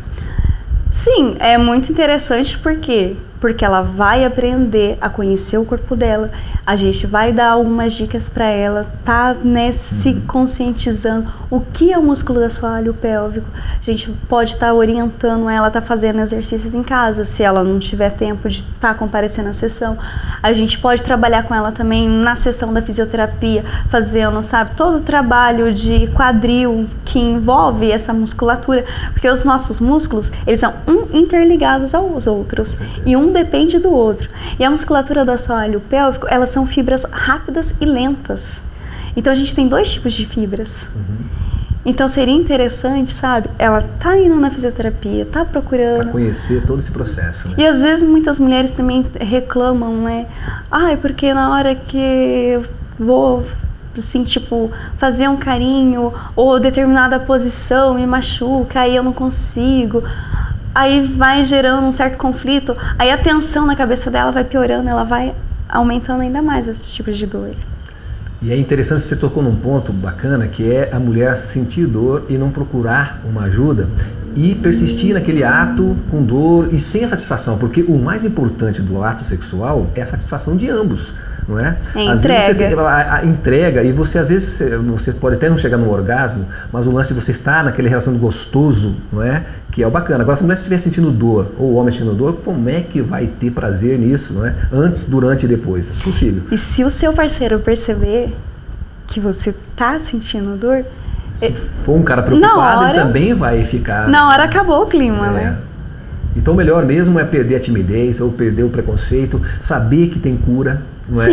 Sim, é muito interessante porque ela vai aprender a conhecer o corpo dela, a gente vai dar algumas dicas para ela, tá, né, se conscientizando o que é o músculo do assoalho pélvico, a gente pode estar orientando ela, tá fazendo exercícios em casa, se ela não tiver tempo de estar comparecendo à sessão, a gente pode trabalhar com ela também na sessão da fisioterapia, fazendo, sabe, todo o trabalho de quadril que envolve essa musculatura, porque os nossos músculos, eles são interligados aos outros, e um depende do outro. E a musculatura do assoalho pélvico, elas são fibras rápidas e lentas. Então a gente tem dois tipos de fibras. Então seria interessante, sabe? Ela tá indo na fisioterapia, tá procurando... Pra conhecer todo esse processo, né? E às vezes muitas mulheres também reclamam, né? Ai, porque na hora que eu vou, assim, tipo, fazer um carinho ou determinada posição me machuca, aí eu não consigo... Aí vai gerando um certo conflito, aí a tensão na cabeça dela vai piorando, ela vai aumentando ainda mais esse tipo de dor. E é interessante, você tocou num ponto bacana, que é a mulher sentir dor e não procurar uma ajuda e persistir naquele ato com dor e sem a satisfação, porque o mais importante do ato sexual é a satisfação de ambos. Não é? Às vezes você tem a entrega e você às vezes você pode até não chegar no orgasmo, mas o lance de você estar naquela relação gostoso, não é? Que é o bacana. Agora, se a mulher estiver sentindo dor ou o homem sentindo dor, como é que vai ter prazer nisso, não é? Antes, durante e depois. É possível. E se o seu parceiro perceber que você tá sentindo dor, se for um cara preocupado, ele também vai ficar. Na hora acabou o clima, né? Então, o melhor mesmo é perder a timidez ou perder o preconceito, saber que tem cura. Não é?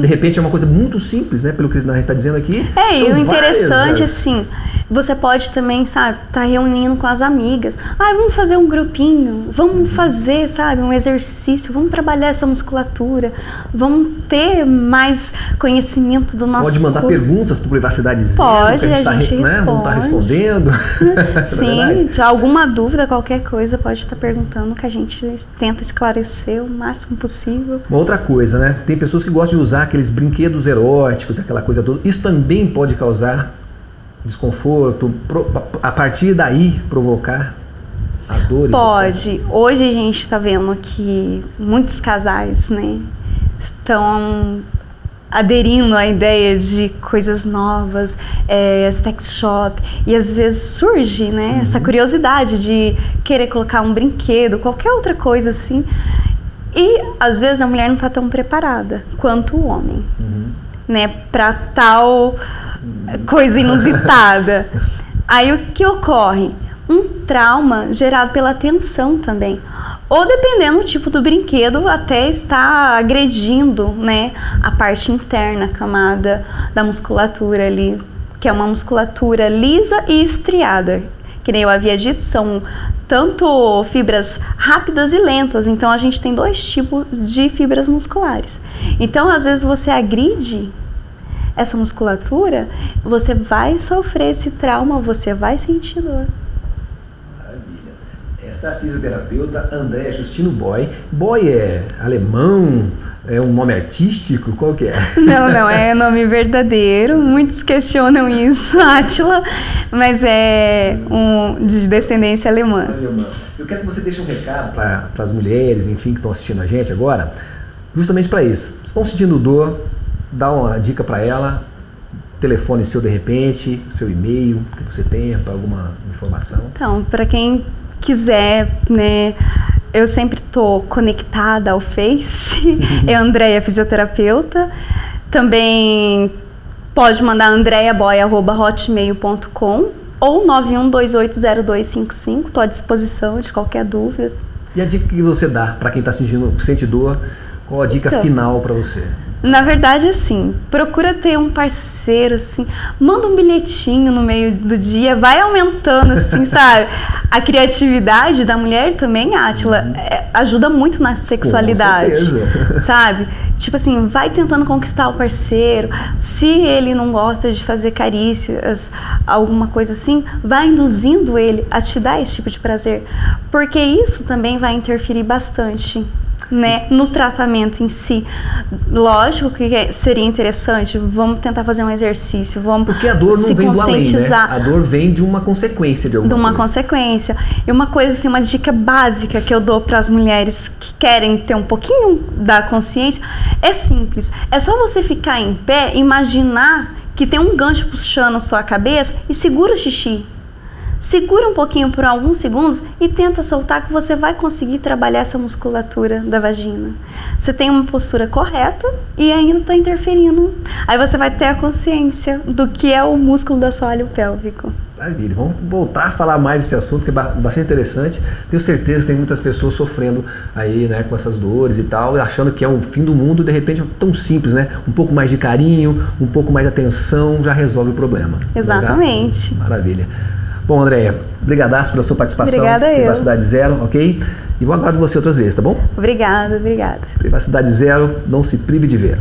De repente é uma coisa muito simples, né? Pelo que a gente está dizendo aqui. É, e o interessante, assim, você pode também, sabe, tá reunindo com as amigas. Ah, vamos fazer um grupinho, vamos fazer, sabe, um exercício, vamos trabalhar essa musculatura, vamos ter mais conhecimento do nosso corpo. Pode mandar perguntas para Privacidade Zero. Pode, a gente responde. Né? Não está respondendo. Sim, de alguma dúvida, qualquer coisa, pode estar perguntando, que a gente tenta esclarecer o máximo possível. Uma outra coisa, né? Tem pessoas que gostam de usar aqueles brinquedos eróticos, aquela coisa toda. Isso também pode causar desconforto, a partir daí provocar as dores? Pode. Etc. Hoje a gente está vendo que muitos casais, né, estão aderindo à ideia de coisas novas, sex shop, e às vezes surge, né, essa curiosidade de querer colocar um brinquedo, qualquer outra coisa assim, e às vezes a mulher não está tão preparada quanto o homem, né, para tal coisa inusitada. Aí o que ocorre? Um trauma gerado pela tensão também. Ou dependendo do tipo do brinquedo, até está agredindo, né, a parte interna, a camada da musculatura ali, que é uma musculatura lisa e estriada. Que nem eu havia dito, são tanto fibras rápidas e lentas. Então a gente tem dois tipos de fibras musculares. Então às vezes você agride essa musculatura, você vai sofrer esse trauma, você vai sentir dor. Maravilha. Esta é a fisioterapeuta Andréia Justino Boy. Boy é alemão? É um nome artístico? Qual que é? Não, é nome verdadeiro. Muitos questionam isso, Átila, mas é de descendência alemã. Eu quero que você deixe um recado para as mulheres, enfim, que estão assistindo a gente agora, justamente para isso. Estão sentindo dor, dá uma dica para ela, telefone seu de repente, seu e-mail, que você tenha para alguma informação. Então, para quem quiser, né, eu sempre tô conectada ao Face, é Andréia Fisioterapeuta, também pode mandar andreaboy@hotmail.com ou 91280255, tô à disposição de qualquer dúvida. E a dica que você dá para quem está sente dor, qual a dica final para você? Na verdade, assim, procura ter um parceiro, assim, manda um bilhetinho no meio do dia, vai aumentando, assim, sabe? A criatividade da mulher também, Átila, ajuda muito na sexualidade, sabe? Tipo assim, vai tentando conquistar o parceiro, se ele não gosta de fazer carícias, alguma coisa assim, vai induzindo ele a te dar esse tipo de prazer, porque isso também vai interferir bastante, né, no tratamento em si. Lógico que seria interessante, vamos tentar fazer um exercício, vamos se conscientizar. Porque a dor não vem do além, né? A dor vem de uma consequência de alguma coisa. De uma consequência. E uma coisa assim, uma dica básica que eu dou para as mulheres que querem ter um pouquinho da consciência, é simples. É só você ficar em pé, imaginar que tem um gancho puxando a sua cabeça e segura o xixi. Segura um pouquinho por alguns segundos e tenta soltar, que você vai conseguir trabalhar essa musculatura da vagina. Você tem uma postura correta e ainda está interferindo. Aí você vai ter a consciência do que é o músculo do assoalho pélvico. Maravilha. Vamos voltar a falar mais desse assunto, que é bastante interessante. Tenho certeza que tem muitas pessoas sofrendo aí, né, com essas dores e tal, achando que é o fim do mundo, e de repente é tão simples, né? Um pouco mais de carinho, um pouco mais de atenção, já resolve o problema. Exatamente. Maravilha. Bom, Andréia, brigadaço pela sua participação. Obrigada eu. Privacidade Zero, ok? E vou aguardar você outras vezes, tá bom? Obrigada, obrigada. Privacidade Zero, não se prive de ver.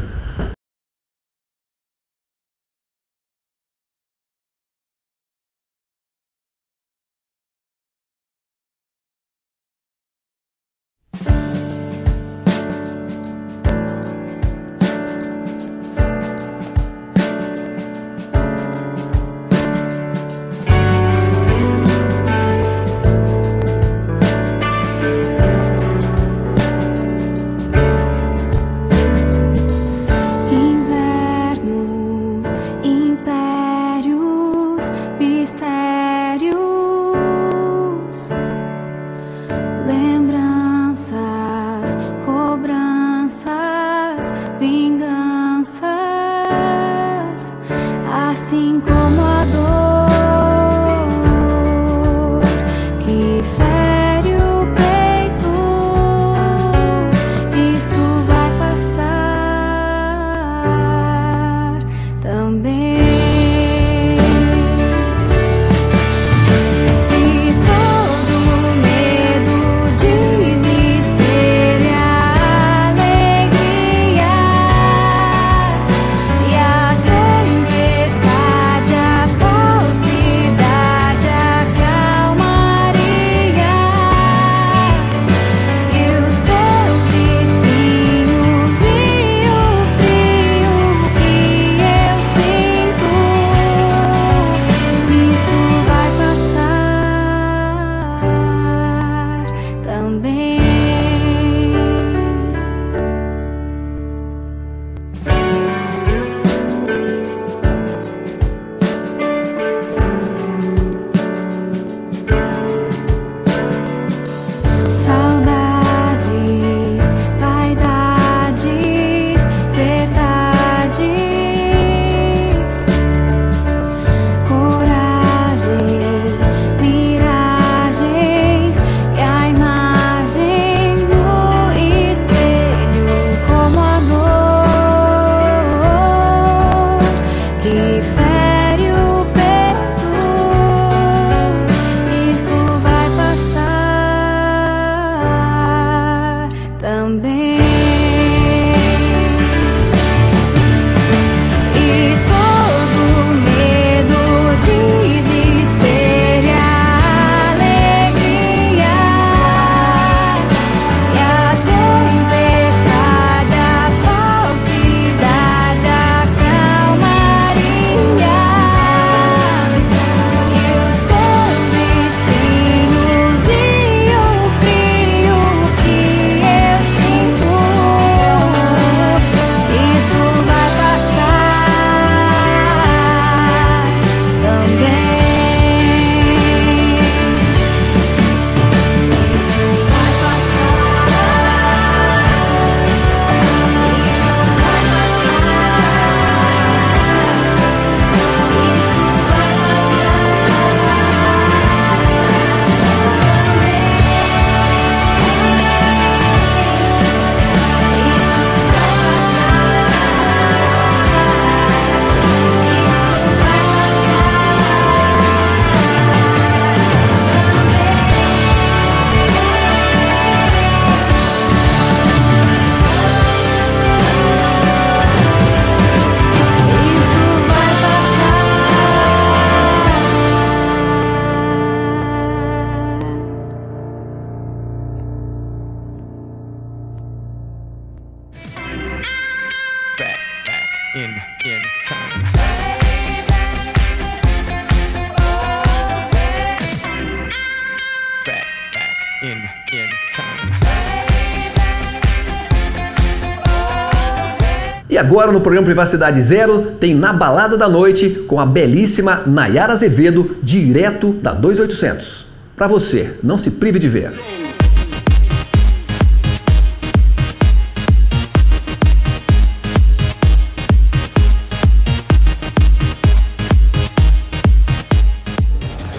E agora no programa Privacidade Zero tem Na Balada da Noite com a belíssima Naiara Azevedo, direto da 2800. Pra você, não se prive de ver.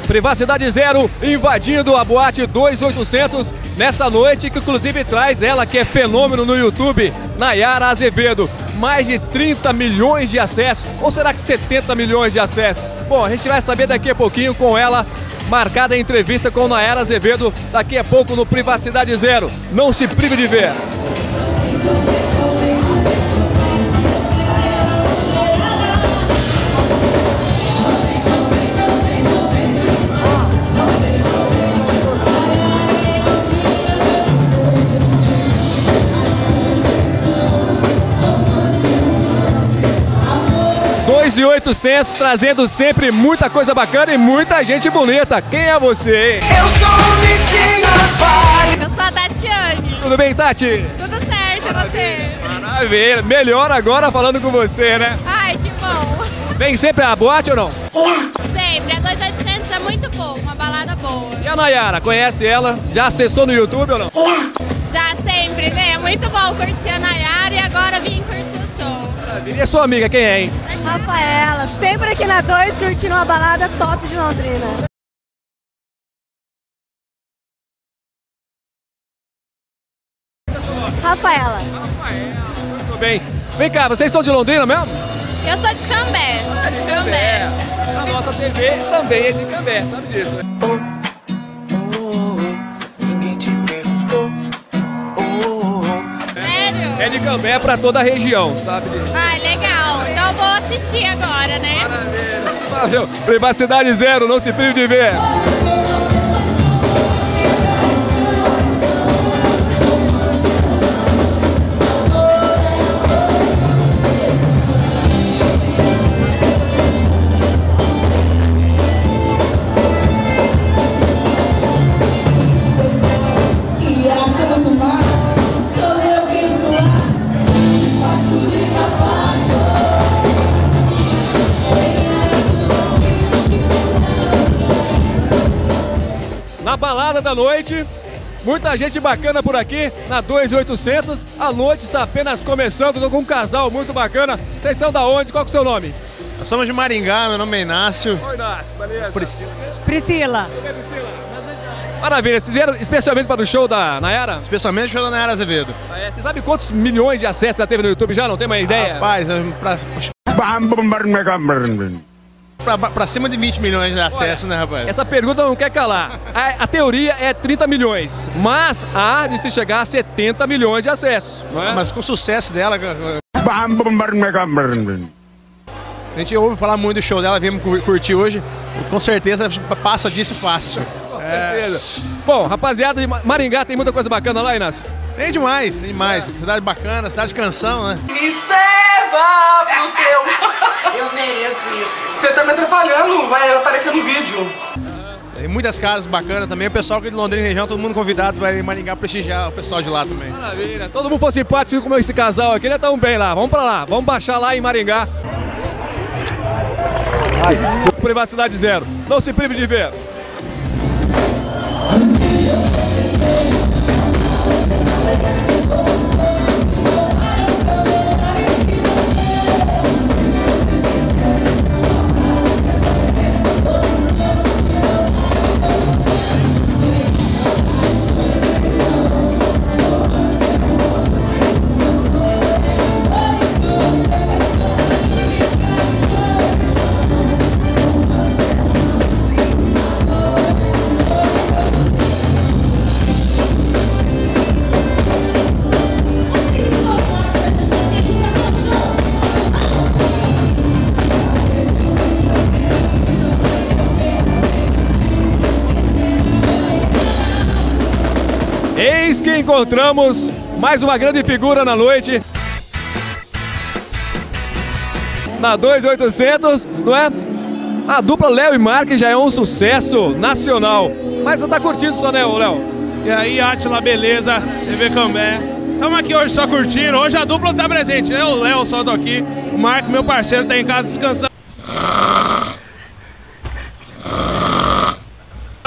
Privacidade Zero invadindo a boate 2800 nessa noite que inclusive traz ela, que é fenômeno no YouTube, Naiara Azevedo. Mais de 30 milhões de acessos, ou será que 70 milhões de acessos? Bom, a gente vai saber daqui a pouquinho com ela, marcada a entrevista com Naiara Azevedo, daqui a pouco no Privacidade Zero. Não se prive de ver! E 800, trazendo sempre muita coisa bacana e muita gente bonita. Quem é você, hein? Eu sou o vizinho do pai. Eu sou a Tatiane. Tudo bem, Tati? Tudo certo, e você? Maravilha. Melhor agora falando com você, né? Ai, que bom. Vem sempre a boate ou não? Sempre. A 2800 é muito boa, uma balada boa. E a Naiara, conhece ela? Já acessou no YouTube ou não? Já, sempre, né? É muito bom curtir a Naiara e agora vim curtir o show. E a sua amiga, quem é, hein? Rafaela, sempre aqui na 2, curtindo uma balada top de Londrina. Rafaela. Muito bem. Vem cá, vocês são de Londrina mesmo? Eu sou de Cambé. Ah, de Cambé. A nossa TV também é de Cambé, sabe disso, né? É de Cambé pra toda a região, sabe? Ah, legal. Então vou assistir agora, né? Maravilha. Valeu. Privacidade Zero, não se prive de ver. A balada da noite, muita gente bacana por aqui, na 2800, a noite está apenas começando, estou com um casal muito bacana. Vocês são da onde? Qual que é o seu nome? Nós somos de Maringá, meu nome é Inácio. Oi, Inácio, beleza? Priscila. É, Priscila. Maravilha, vocês vieram especialmente para o show da Naiara? Especialmente o show da Naiara Azevedo. Ah, é. Você sabe quantos milhões de acessos já teve no YouTube? Já não tem uma ideia? Rapaz, pra cima de 20 milhões de acessos, né, rapaz? Essa pergunta não quer calar. A teoria é 30 milhões, mas há de se chegar a 70 milhões de acessos, não é? Mas com o sucesso dela... A gente ouve falar muito do show dela, viemos curtir hoje. Com certeza passa disso fácil. Com certeza. Bom, rapaziada, de Maringá tem muita coisa bacana lá, Inácio? Tem demais, tem demais. É. Cidade bacana, cidade de canção, né? Me serva pro teu... Eu mereço isso. Você também tá falhando, vai aparecer no vídeo. Tem muitas casas bacanas também, o pessoal aqui de Londrina e região, todo mundo convidado vai em Maringá prestigiar o pessoal de lá também. Maravilha, todo mundo foi simpático como esse casal aqui, eles estão bem lá, vamos pra lá, vamos baixar lá em Maringá. Ai. Privacidade Zero, não se prive de ver. Eis que encontramos mais uma grande figura na noite. Na 2800, não é? A dupla Léo e Mark já é um sucesso nacional. Mas você tá curtindo só, né, Léo? E aí, Atila, beleza? TV Cambé. Estamos aqui hoje só curtindo. Hoje a dupla não tá presente. Eu, o Léo, só tô aqui. O Marco, meu parceiro, tá em casa descansando.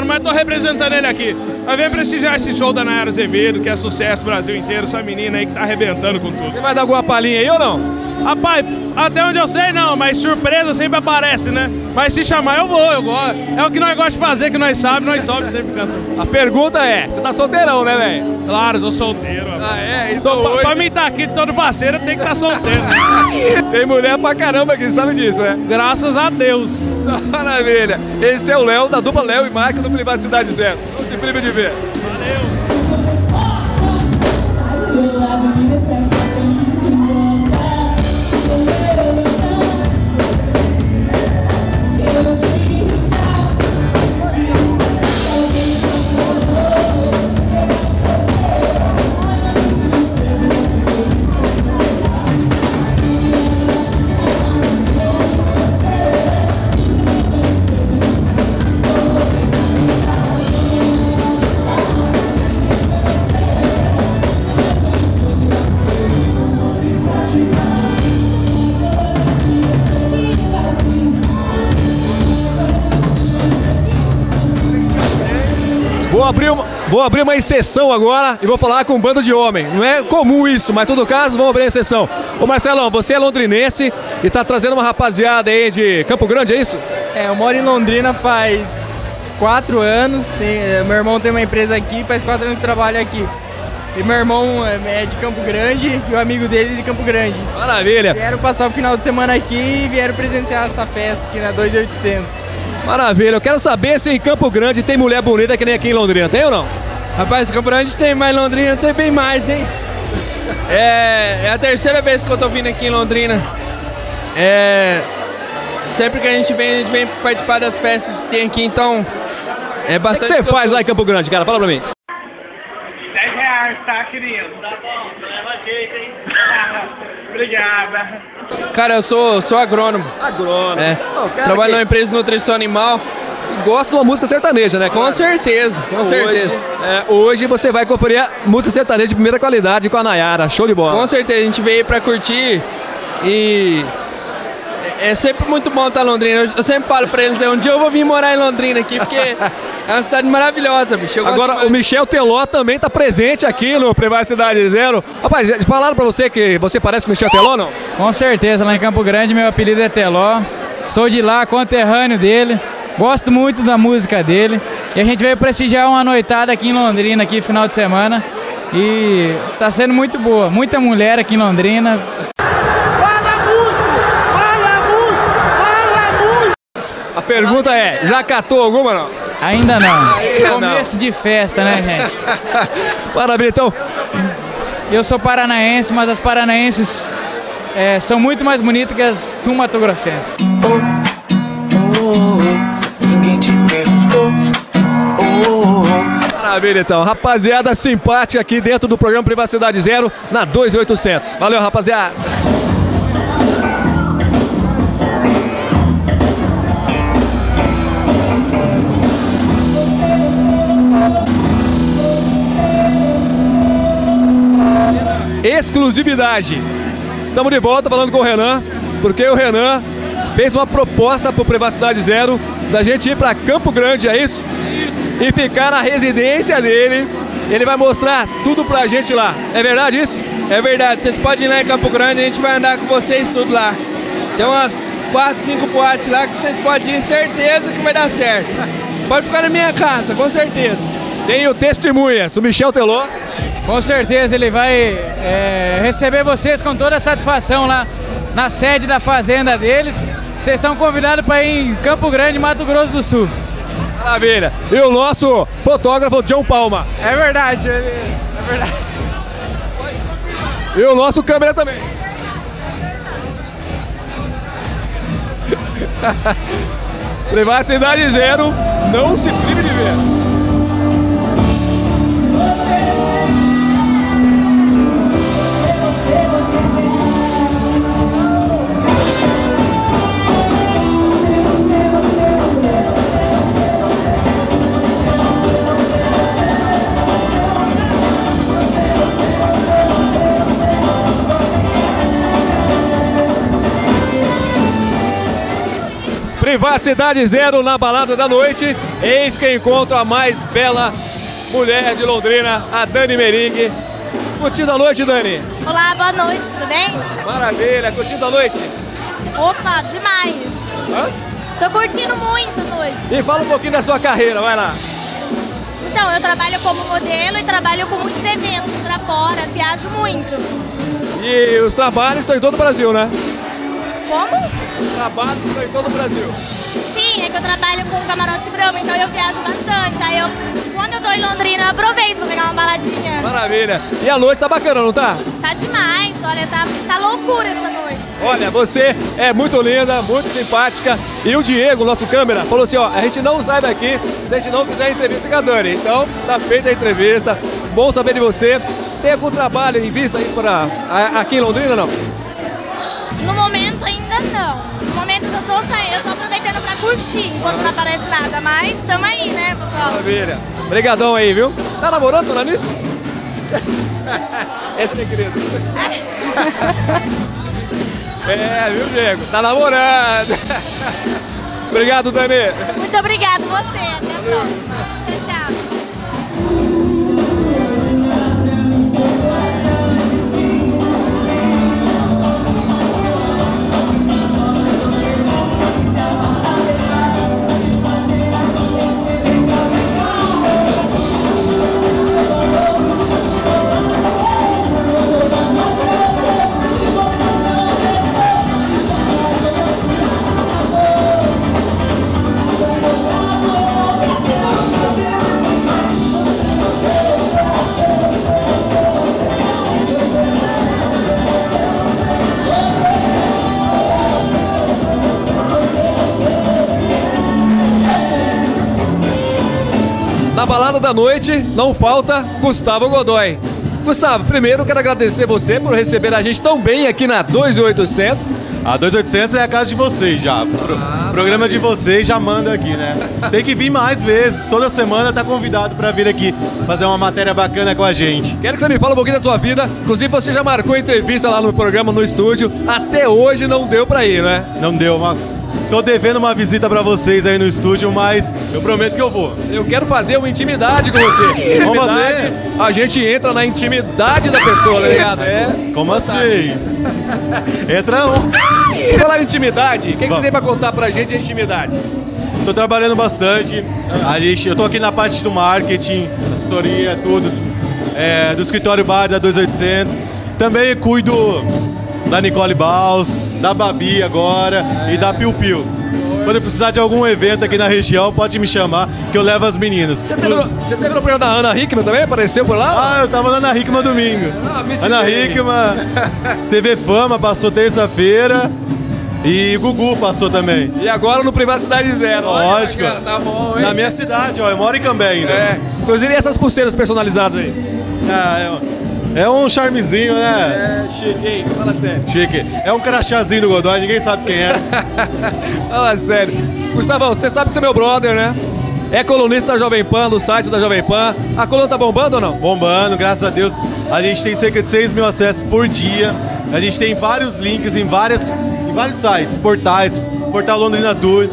Mas tô representando ele aqui. Vai vir prestigiar esse show da Naiara Azevedo, que é sucesso Brasil inteiro. Essa menina aí que tá arrebentando com tudo. Você vai dar alguma palhinha aí ou não? Rapaz, até onde eu sei não, mas surpresa sempre aparece, né? Mas se chamar eu vou, eu gosto. É o que nós gostamos de fazer, que nós sabemos, nós sobe sempre cantando. A pergunta é, você tá solteirão, né, velho? Claro, tô solteiro. Rapaz. Ah, é? Então hoje... pra mim tá aqui todo parceiro, tem que estar solteiro. Tem mulher pra caramba aqui, você sabe disso, né? Graças a Deus. Maravilha. Esse é o Léo, da dupla Léo e Marco do Privacidade Zero. Não se prive de ver. Valeu. Vou abrir uma exceção agora e vou falar com um bando de homem. Não é comum isso, mas em todo caso vamos abrir a exceção. Ô Marcelão, você é londrinense e tá trazendo uma rapaziada aí de Campo Grande, é isso? É, eu moro em Londrina faz 4 anos. Meu irmão tem uma empresa aqui, faz 4 anos que trabalho aqui. E meu irmão é de Campo Grande e o amigo dele é de Campo Grande. Maravilha! Vieram passar o final de semana aqui e vieram presenciar essa festa aqui na 2800. Maravilha, eu quero saber se em Campo Grande tem mulher bonita que nem aqui em Londrina, tem ou não? Rapaz, Campo Grande tem, mas Londrina tem bem mais, hein? É a terceira vez que eu tô vindo aqui em Londrina. Sempre que a gente vem participar das festas que tem aqui, então é bastante... O que você faz lá em Campo Grande, cara? Fala pra mim. R$10, tá, querido? Tá bom, leva jeito, hein? Obrigada. Cara, eu sou agrônomo. Agrônomo. É. Não, trabalho numa empresa de nutrição animal. E gosto de uma música sertaneja, né? Claro. Com certeza, com certeza. Hoje você vai conferir a música sertaneja de primeira qualidade com a Naiara. Show de bola. Com certeza, a gente veio pra curtir e... É sempre muito bom estar em Londrina. Eu sempre falo pra eles, um dia eu vou vir morar em Londrina aqui, porque é uma cidade maravilhosa, bicho. Agora, o Michel Teló também tá presente aqui no Privacidade Zero. Rapaz, falaram pra você que você parece com o Michel Teló, não? Com certeza, lá em Campo Grande meu apelido é Teló. Sou de lá, conterrâneo dele. Gosto muito da música dele. E a gente veio prestigiar uma noitada aqui em Londrina, aqui final de semana. E tá sendo muito boa. Muita mulher aqui em Londrina. A pergunta é, já catou alguma ou não? Ainda não. Começo de festa, né, gente? Maravilha, então. Eu sou paranaense, mas as paranaenses são muito mais bonitas que as sul-mato-grossenses. Ninguém te perguntou. Maravilha, então. Rapaziada simpática aqui dentro do programa Privacidade Zero, na 2800. Valeu, rapaziada. Exclusividade. Estamos de volta falando com o Renan, porque o Renan fez uma proposta para o Privacidade Zero da gente ir para Campo Grande, é isso? É isso. E ficar na residência dele. Ele vai mostrar tudo pra gente lá. É verdade isso? É verdade. Vocês podem ir lá em Campo Grande, a gente vai andar com vocês tudo lá. Tem umas 4, 5 boates lá que vocês podem ir, certeza que vai dar certo. Pode ficar na minha casa, com certeza. Tenho testemunhas, o Michel Teló. Com certeza, ele vai receber vocês com toda a satisfação lá na sede da fazenda deles. Vocês estão convidados para ir em Campo Grande, Mato Grosso do Sul. Maravilha! E o nosso fotógrafo, John Palma. É verdade, é verdade. Pode confirmar. E o nosso câmera também. Privacidade Zero, não se prive de ver. Privacidade Zero na balada da noite. Eis que encontro a mais bela mulher de Londrina, a Dani Meringue. Curtindo a noite, Dani? Olá, boa noite, tudo bem? Maravilha, curtindo a noite? Opa, demais! Hã? Tô curtindo muito a noite. E fala um pouquinho da sua carreira, vai lá. Então, eu trabalho como modelo e trabalho com muitos eventos pra fora, viajo muito. E os trabalhos estão em todo o Brasil, né? Como? Os trabalhos estão em todo o Brasil. Sim, é que eu trabalho com camarote grama, então eu viajo bastante. Aí eu, quando eu tô em Londrina, eu aproveito pra pegar uma baladinha. Maravilha. E a noite tá bacana, não tá? Tá demais, olha, tá loucura essa noite. Olha, você é muito linda, muito simpática. E o Diego, nosso câmera, falou assim, ó, a gente não sai daqui se a gente não fizer entrevista com a Dani. Então, tá feita a entrevista, bom saber de você. Tem algum trabalho em vista aí pra, aqui em Londrina, não? No momento ainda não. No momento eu tô saindo, eu tô aproveitando pra curtir enquanto não aparece nada, mas tamo aí, né, pessoal? Maravilha. Obrigadão aí, viu? Tá namorando, falando nisso? É segredo. É, viu, Diego? Tá namorando. Obrigado, Dani. Muito obrigado, você. Até a próxima. Tchau, tchau. Balada da noite, não falta Gustavo Godoy. Gustavo, primeiro quero agradecer você por receber a gente tão bem aqui na 2800. A 2800 é a casa de vocês já. O programa de vocês já manda aqui, né? Tem que vir mais vezes, toda semana tá convidado para vir aqui fazer uma matéria bacana com a gente. Quero que você me fale um pouquinho da sua vida. Inclusive você já marcou entrevista lá no programa, no estúdio. Até hoje não deu para ir, né? Não deu, Marco. Tô devendo uma visita pra vocês aí no estúdio, mas eu prometo que eu vou. Eu quero fazer uma intimidade com você. Intimidade, vamos fazer? A gente entra na intimidade da pessoa, tá ligado? É. Como assim? Entra um. Falar intimidade, o que você tem pra contar pra gente de intimidade? Tô trabalhando bastante. Eu tô aqui na parte do marketing, assessoria, tudo. É, do escritório bar da 2800. Também cuido da Nicole Baus, da Babi agora e da Piu Piu. Quando eu precisar de algum evento aqui na região, pode me chamar, que eu levo as meninas. Você teve no programa da Ana Hickmann também? Apareceu por lá? Ah, eu tava na Ana Hickmann domingo. Ana Hickmann, TV Fama, passou terça-feira. E Gugu passou também. E agora no Privacidade Zero. Lógico. Olha, cara, tá bom, hein? Na minha cidade, ó, eu moro em Cambé ainda. É. Inclusive essas pulseiras personalizadas aí? Ah, é um charmezinho, né? É, chique, hein? Fala sério. Chique. É um crachazinho do Godoy, ninguém sabe quem é. Fala sério. Gustavão, você sabe que você é meu brother, né? É colunista da Jovem Pan, do site da Jovem Pan. A coluna tá bombando ou não? Bombando, graças a Deus. A gente tem cerca de 6 mil acessos por dia. A gente tem vários links em vários sites, portais, portal Londrina Tour.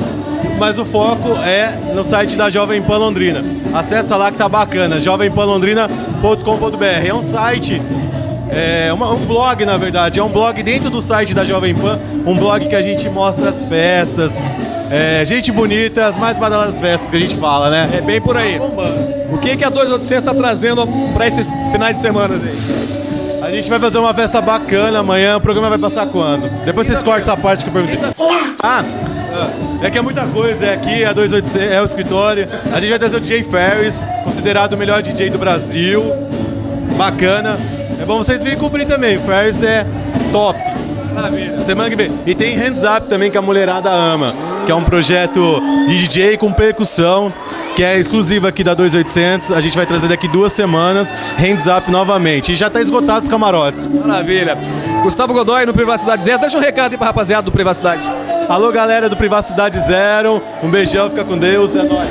Mas o foco é no site da Jovem Pan Londrina. Acessa lá que tá bacana, jovempanlondrina.com.br. É um site, um blog na verdade, é um blog dentro do site da Jovem Pan, um blog que a gente mostra as festas, gente bonita, as mais badaladas festas que a gente fala, né? É bem por aí. O que a 2800 tá trazendo para esses finais de semana aí? A gente vai fazer uma festa bacana amanhã, o programa vai passar quando? Depois vocês cortam essa parte que eu perguntei. Ah! É que é muita coisa, é aqui, a 2800, é o escritório. A gente vai trazer o DJ Ferris, considerado o melhor DJ do Brasil. Bacana. É bom vocês virem cobrir também, o Ferris é top. Maravilha. Semana que vem. E tem Hands Up também, que a mulherada ama, que é um projeto de DJ com percussão, que é exclusivo aqui da 2800. A gente vai trazer daqui 2 semanas, Hands Up novamente. E já tá esgotado os camarotes. Maravilha. Gustavo Godoy no Privacidade Zero. Deixa um recado aí pra rapaziada do Privacidade. Alô, galera do Privacidade Zero. Um beijão, fica com Deus. É nóis.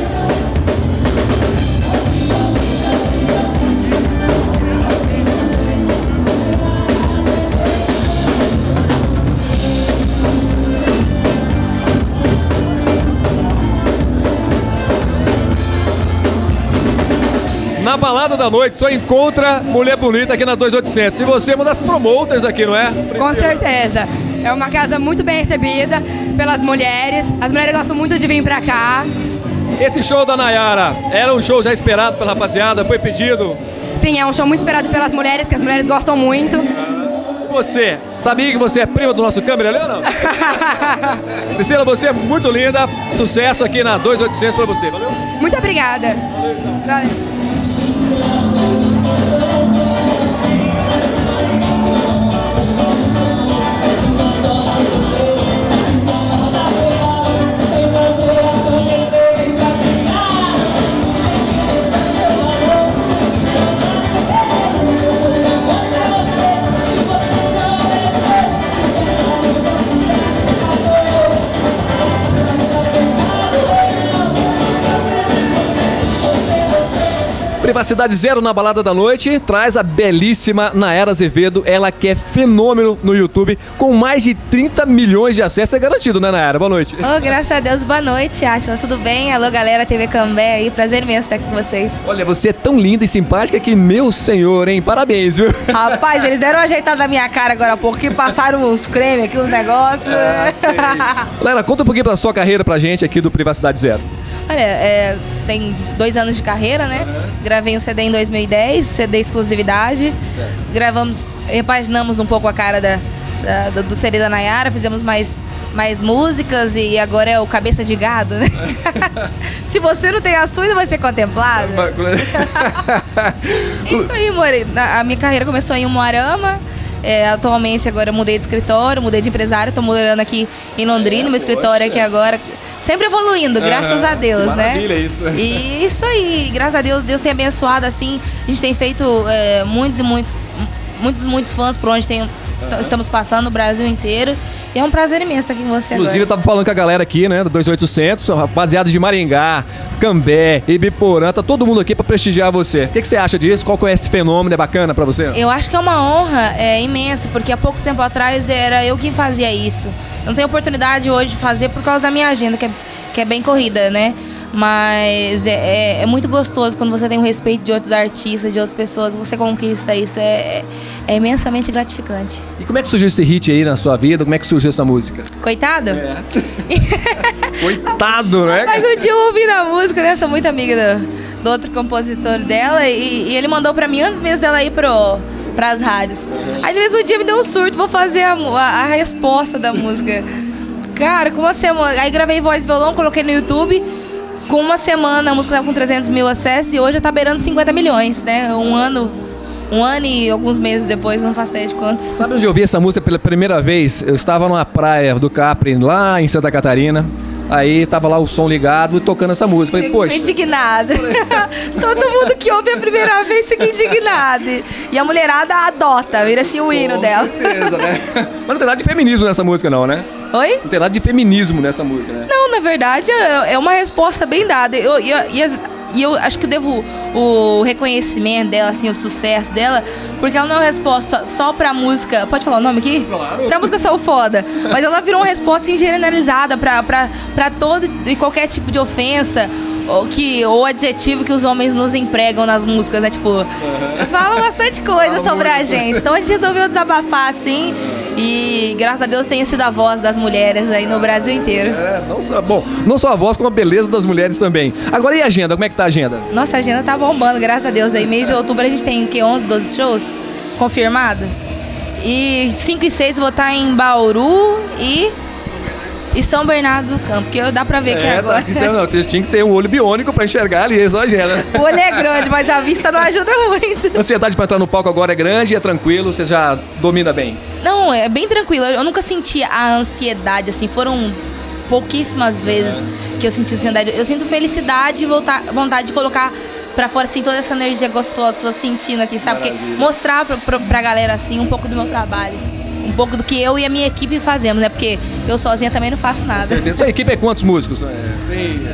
Na balada da noite só encontra mulher bonita aqui na 2800. E você é uma das promoters aqui, não é? Com certeza. É uma casa muito bem recebida pelas mulheres. As mulheres gostam muito de vir pra cá. Esse show da Naiara era um show já esperado pela rapaziada? Foi pedido? Sim, é um show muito esperado pelas mulheres, que as mulheres gostam muito. Você, sabia que você é prima do nosso câmera, Leandro? Priscila, você é muito linda. Sucesso aqui na 2800 pra você, valeu? Muito obrigada. Valeu, então. Valeu. Privacidade Zero na balada da noite traz a belíssima Naiara Azevedo, ela que é fenômeno no YouTube, com mais de 30 milhões de acessos, é garantido, né, Naiara? Boa noite. Oh, graças a Deus, boa noite, Átila, tudo bem? Alô, galera, TV Cambé aí, prazer imenso estar aqui com vocês. Olha, você é tão linda e simpática que, meu senhor, hein, parabéns, viu? Rapaz, eles deram um ajeitado na minha cara agora há pouco, que passaram uns cremes aqui, uns negócios. Ah, Naiara, conta um pouquinho da sua carreira pra gente aqui do Privacidade Zero. Olha, tem 2 anos de carreira, né? Uhum. Gravei um CD em 2010, CD exclusividade. Certo. Gravamos, repaginamos um pouco a cara do CD da Naiara, fizemos mais músicas e agora é o cabeça de gado, né? Se você não tem a sua, ainda vai ser contemplado. É isso aí, More. A minha carreira começou em Umuarama. Atualmente agora eu mudei de escritório, mudei de empresário, tô morando aqui em Londrina, meu escritório aqui agora, sempre evoluindo, graças a Deus, maravilha, né? Isso. E isso aí, graças a Deus, Deus tem abençoado assim, a gente tem feito muitos e muitos fãs por onde tem... Estamos passando o Brasil inteiro. E é um prazer imenso estar aqui com você. Inclusive, agora eu tava falando com a galera aqui, né, do 2800, rapaziada de Maringá, Cambé, Ibiporã, tá todo mundo aqui pra prestigiar você. O que você acha disso? Qual é esse fenômeno? É bacana pra você? Eu acho que é uma honra imensa, porque há pouco tempo atrás era eu quem fazia isso. Não tenho oportunidade hoje de fazer por causa da minha agenda, que é bem corrida, né? Mas é muito gostoso quando você tem o respeito de outros artistas, de outras pessoas, você conquista isso, é imensamente gratificante. E como é que surgiu esse hit aí na sua vida? Como é que surgiu essa música? Coitado? É. Coitado, né? Mas um dia eu ouvi na música, né? Sou muito amiga do outro compositor dela e ele mandou pra mim antes mesmo dela ir pras rádios. Aí no mesmo dia me deu um surto, vou fazer a resposta da música. Cara, com uma semana... Aí gravei voz e violão, coloquei no YouTube... Com uma semana a música estava com 300 mil acessos e hoje já tá beirando 50 milhões, né? Um ano e alguns meses depois, não faço ideia de quantos. Sabe onde eu ouvi essa música pela primeira vez? Eu estava numa praia do Capri, lá em Santa Catarina. Aí tava lá o som ligado e tocando essa música. Falei, poxa. Fiquei indignada. Todo mundo que ouve a primeira vez fica indignado. E a mulherada adota, vira assim o hino dela. Com certeza, né? Mas não tem nada de feminismo nessa música, não, né? Oi? Não tem nada de feminismo nessa música, né? Não, na verdade é uma resposta bem dada. E eu acho que eu devo o reconhecimento dela, assim, o sucesso dela, porque ela não é uma resposta só pra música... Pode falar o nome aqui? Claro. Pra música só o foda. Mas ela virou uma resposta assim, generalizada pra todo e qualquer tipo de ofensa ou adjetivo que os homens nos empregam nas músicas, né? Tipo, fala bastante coisa sobre a gente. Então a gente resolveu desabafar, assim... E graças a Deus tenha sido a voz das mulheres aí no Brasil inteiro. Não só a voz, como a beleza das mulheres também. Agora e a agenda? Como é que tá a agenda? Nossa, a agenda tá bombando, graças a Deus. Aí mês de outubro a gente tem o quê? 11, 12 shows? Confirmado? E 5 e 6 vou estar em Bauru e São Bernardo do Campo, que dá pra ver aqui agora. Então, tinha que ter um olho biônico pra enxergar ali, essa agenda. O olho é grande, mas a vista não ajuda muito. A ansiedade pra entrar no palco agora é grande e é tranquilo, você já domina bem? Não, é bem tranquilo. Eu nunca senti a ansiedade, assim, foram pouquíssimas vezes que eu senti ansiedade. Eu sinto felicidade e vontade de colocar pra fora, assim, toda essa energia gostosa que eu tô sentindo aqui, sabe? Porque mostrar pra galera, assim, um pouco do meu trabalho. Um pouco do que eu e a minha equipe fazemos, né? Porque eu sozinha também não faço nada. Com certeza. Sua equipe é quantos músicos?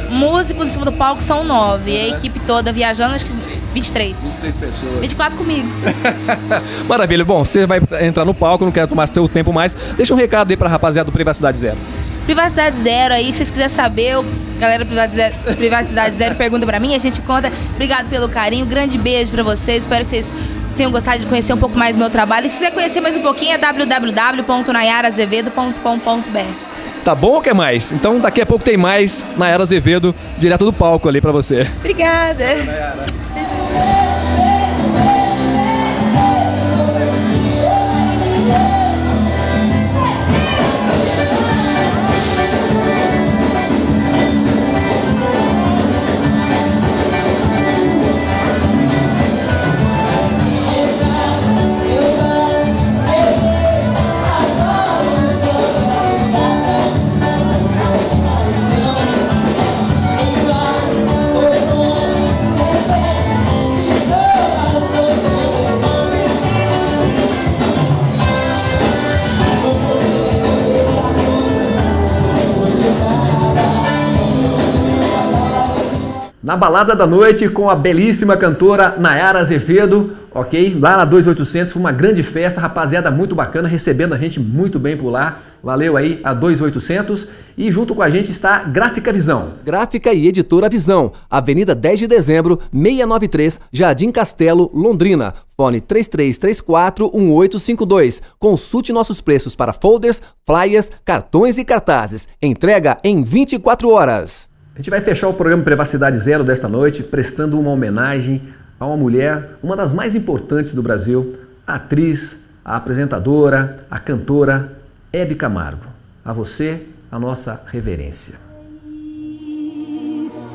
Músicos em cima do palco são 9. E a equipe toda viajando, acho que 23. 23 pessoas. 24 comigo. Maravilha. Bom, você vai entrar no palco, não quero tomar seu tempo mais. Deixa um recado aí pra rapaziada do Privacidade Zero. Privacidade Zero aí, que vocês quiserem saber... Galera, Privacidade Zero pergunta pra mim, a gente conta. Obrigado pelo carinho, grande beijo pra vocês. Espero que vocês tenham gostado de conhecer um pouco mais do meu trabalho. E se quiser conhecer mais um pouquinho, é www.naiaraazevedo.com.br. Tá bom, o que mais? Então daqui a pouco tem mais Naiara Azevedo, direto do palco ali pra você. Obrigada. Na balada da noite com a belíssima cantora Naiara Azevedo, ok? Lá na 2800, foi uma grande festa, rapaziada muito bacana, recebendo a gente muito bem por lá. Valeu aí a 2800. E junto com a gente está Gráfica Visão. Gráfica e Editora Visão, Avenida 10 de Dezembro, 693, Jardim Castelo, Londrina. Fone 3334-1852. Consulte nossos preços para folders, flyers, cartões e cartazes. Entrega em 24 horas. A gente vai fechar o programa Privacidade Zero desta noite prestando uma homenagem a uma mulher, uma das mais importantes do Brasil, a atriz, a apresentadora, a cantora Hebe Camargo. A você, a nossa reverência.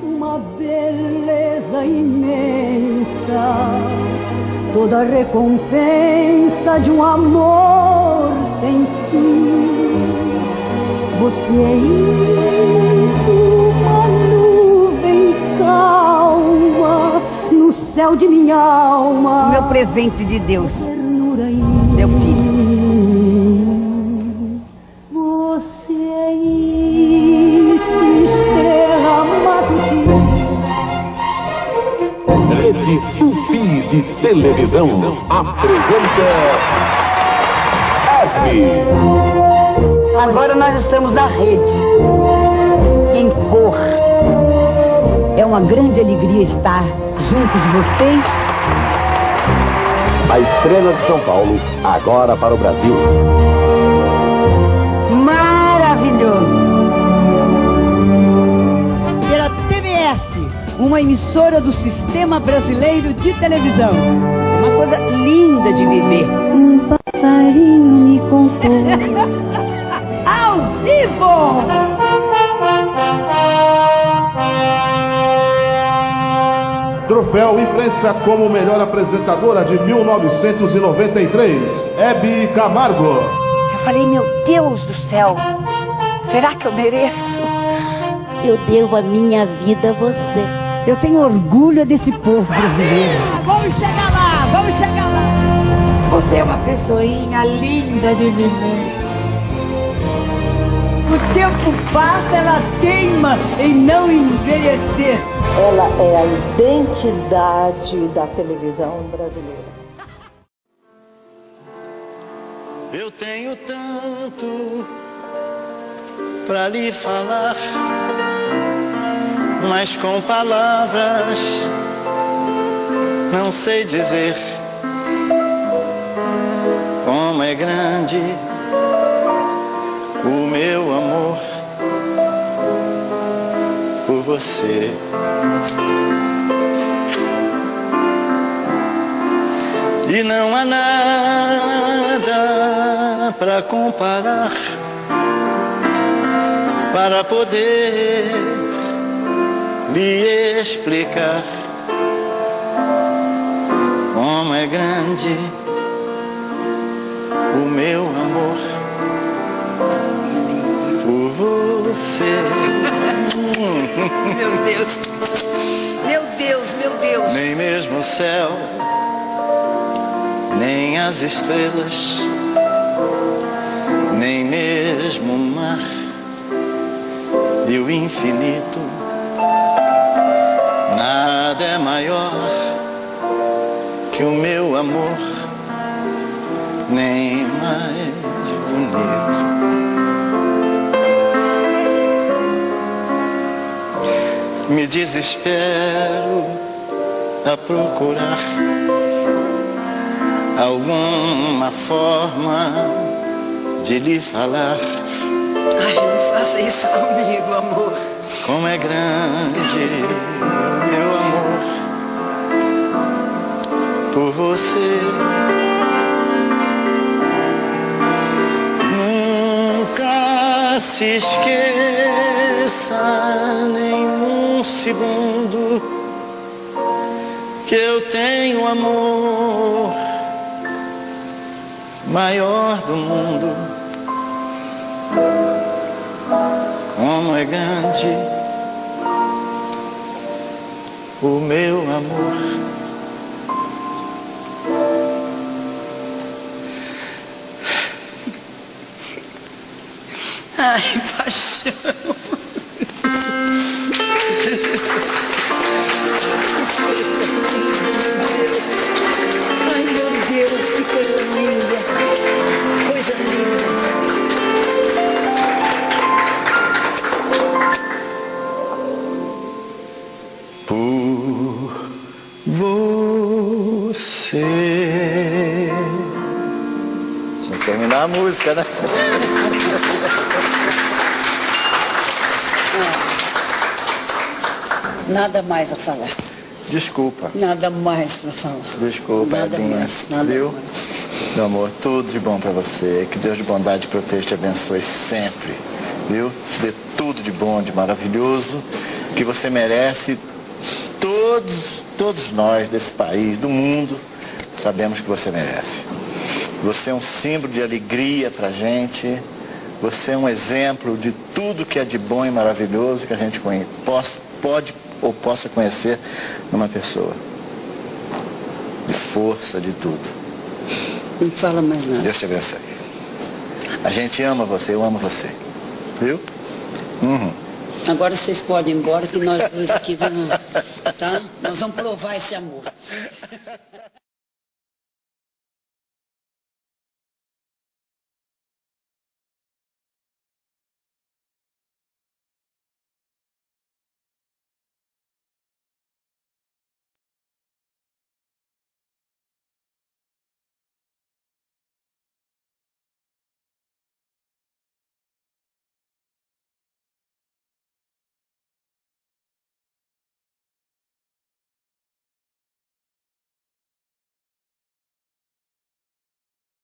Uma beleza imensa, toda a recompensa de um amor sem fim. Você é isso. Calma, no céu de minha alma, meu presente de Deus, meu filho. Você é isso, estrela matutina. Rede Tupi de televisão apresenta AVE. Agora nós estamos na rede. Quem for. É uma grande alegria estar junto de vocês. A estrela de São Paulo, agora para o Brasil. Maravilhoso! Pela TVS, uma emissora do Sistema Brasileiro de Televisão. Uma coisa linda de viver. Um passarinho me contou. Ao vivo! Troféu Imprensa como melhor apresentadora de 1993, Hebe Camargo. Eu falei, meu Deus do céu, será que eu mereço? Eu devo a minha vida a você. Eu tenho orgulho desse povo brasileiro. Vamos chegar lá, vamos chegar lá. Você é uma pessoinha linda de viver. O tempo passa, ela teima em não envelhecer. Ela é a identidade da televisão brasileira. Eu tenho tanto pra lhe falar, mas com palavras não sei dizer como é grande o meu amor por você. E não há nada pra comparar, para poder lhe explicar como é grande o meu amor por você. Meu Deus, meu Deus, meu Deus. Nem mesmo o céu, nem as estrelas, nem mesmo o mar e o infinito, nada é maior que o meu amor, nem mais bonito. me desespero a procurar alguma forma de lhe falar. Ai, não faça isso comigo, amor. Como é grande meu amor por você. Nunca se esqueça nenhum segundo que eu tenho amor maior do mundo. Como é grande o meu amor. Ai, paixão. Ai, meu Deus, que coisa linda. Coisa linda. Você. Tinha que terminar a música, né? Nada mais a falar. Desculpa. Nada mais pra falar. Desculpa, Edinha. Viu? Meu amor, tudo de bom pra você. Que Deus de bondade proteja e te abençoe sempre. Viu? Te dê tudo de bom, de maravilhoso. Que você merece. Todos nós desse país, do mundo, sabemos que você merece. Você é um símbolo de alegria pra gente. Você é um exemplo de tudo que é de bom e maravilhoso que a gente pode ou possa conhecer numa pessoa. De força, de tudo. Não fala mais nada. Deus te abençoe. A gente ama você, eu amo você. Viu? Uhum. Agora vocês podem ir embora que nós dois aqui vamos, tá? Nós vamos provar esse amor.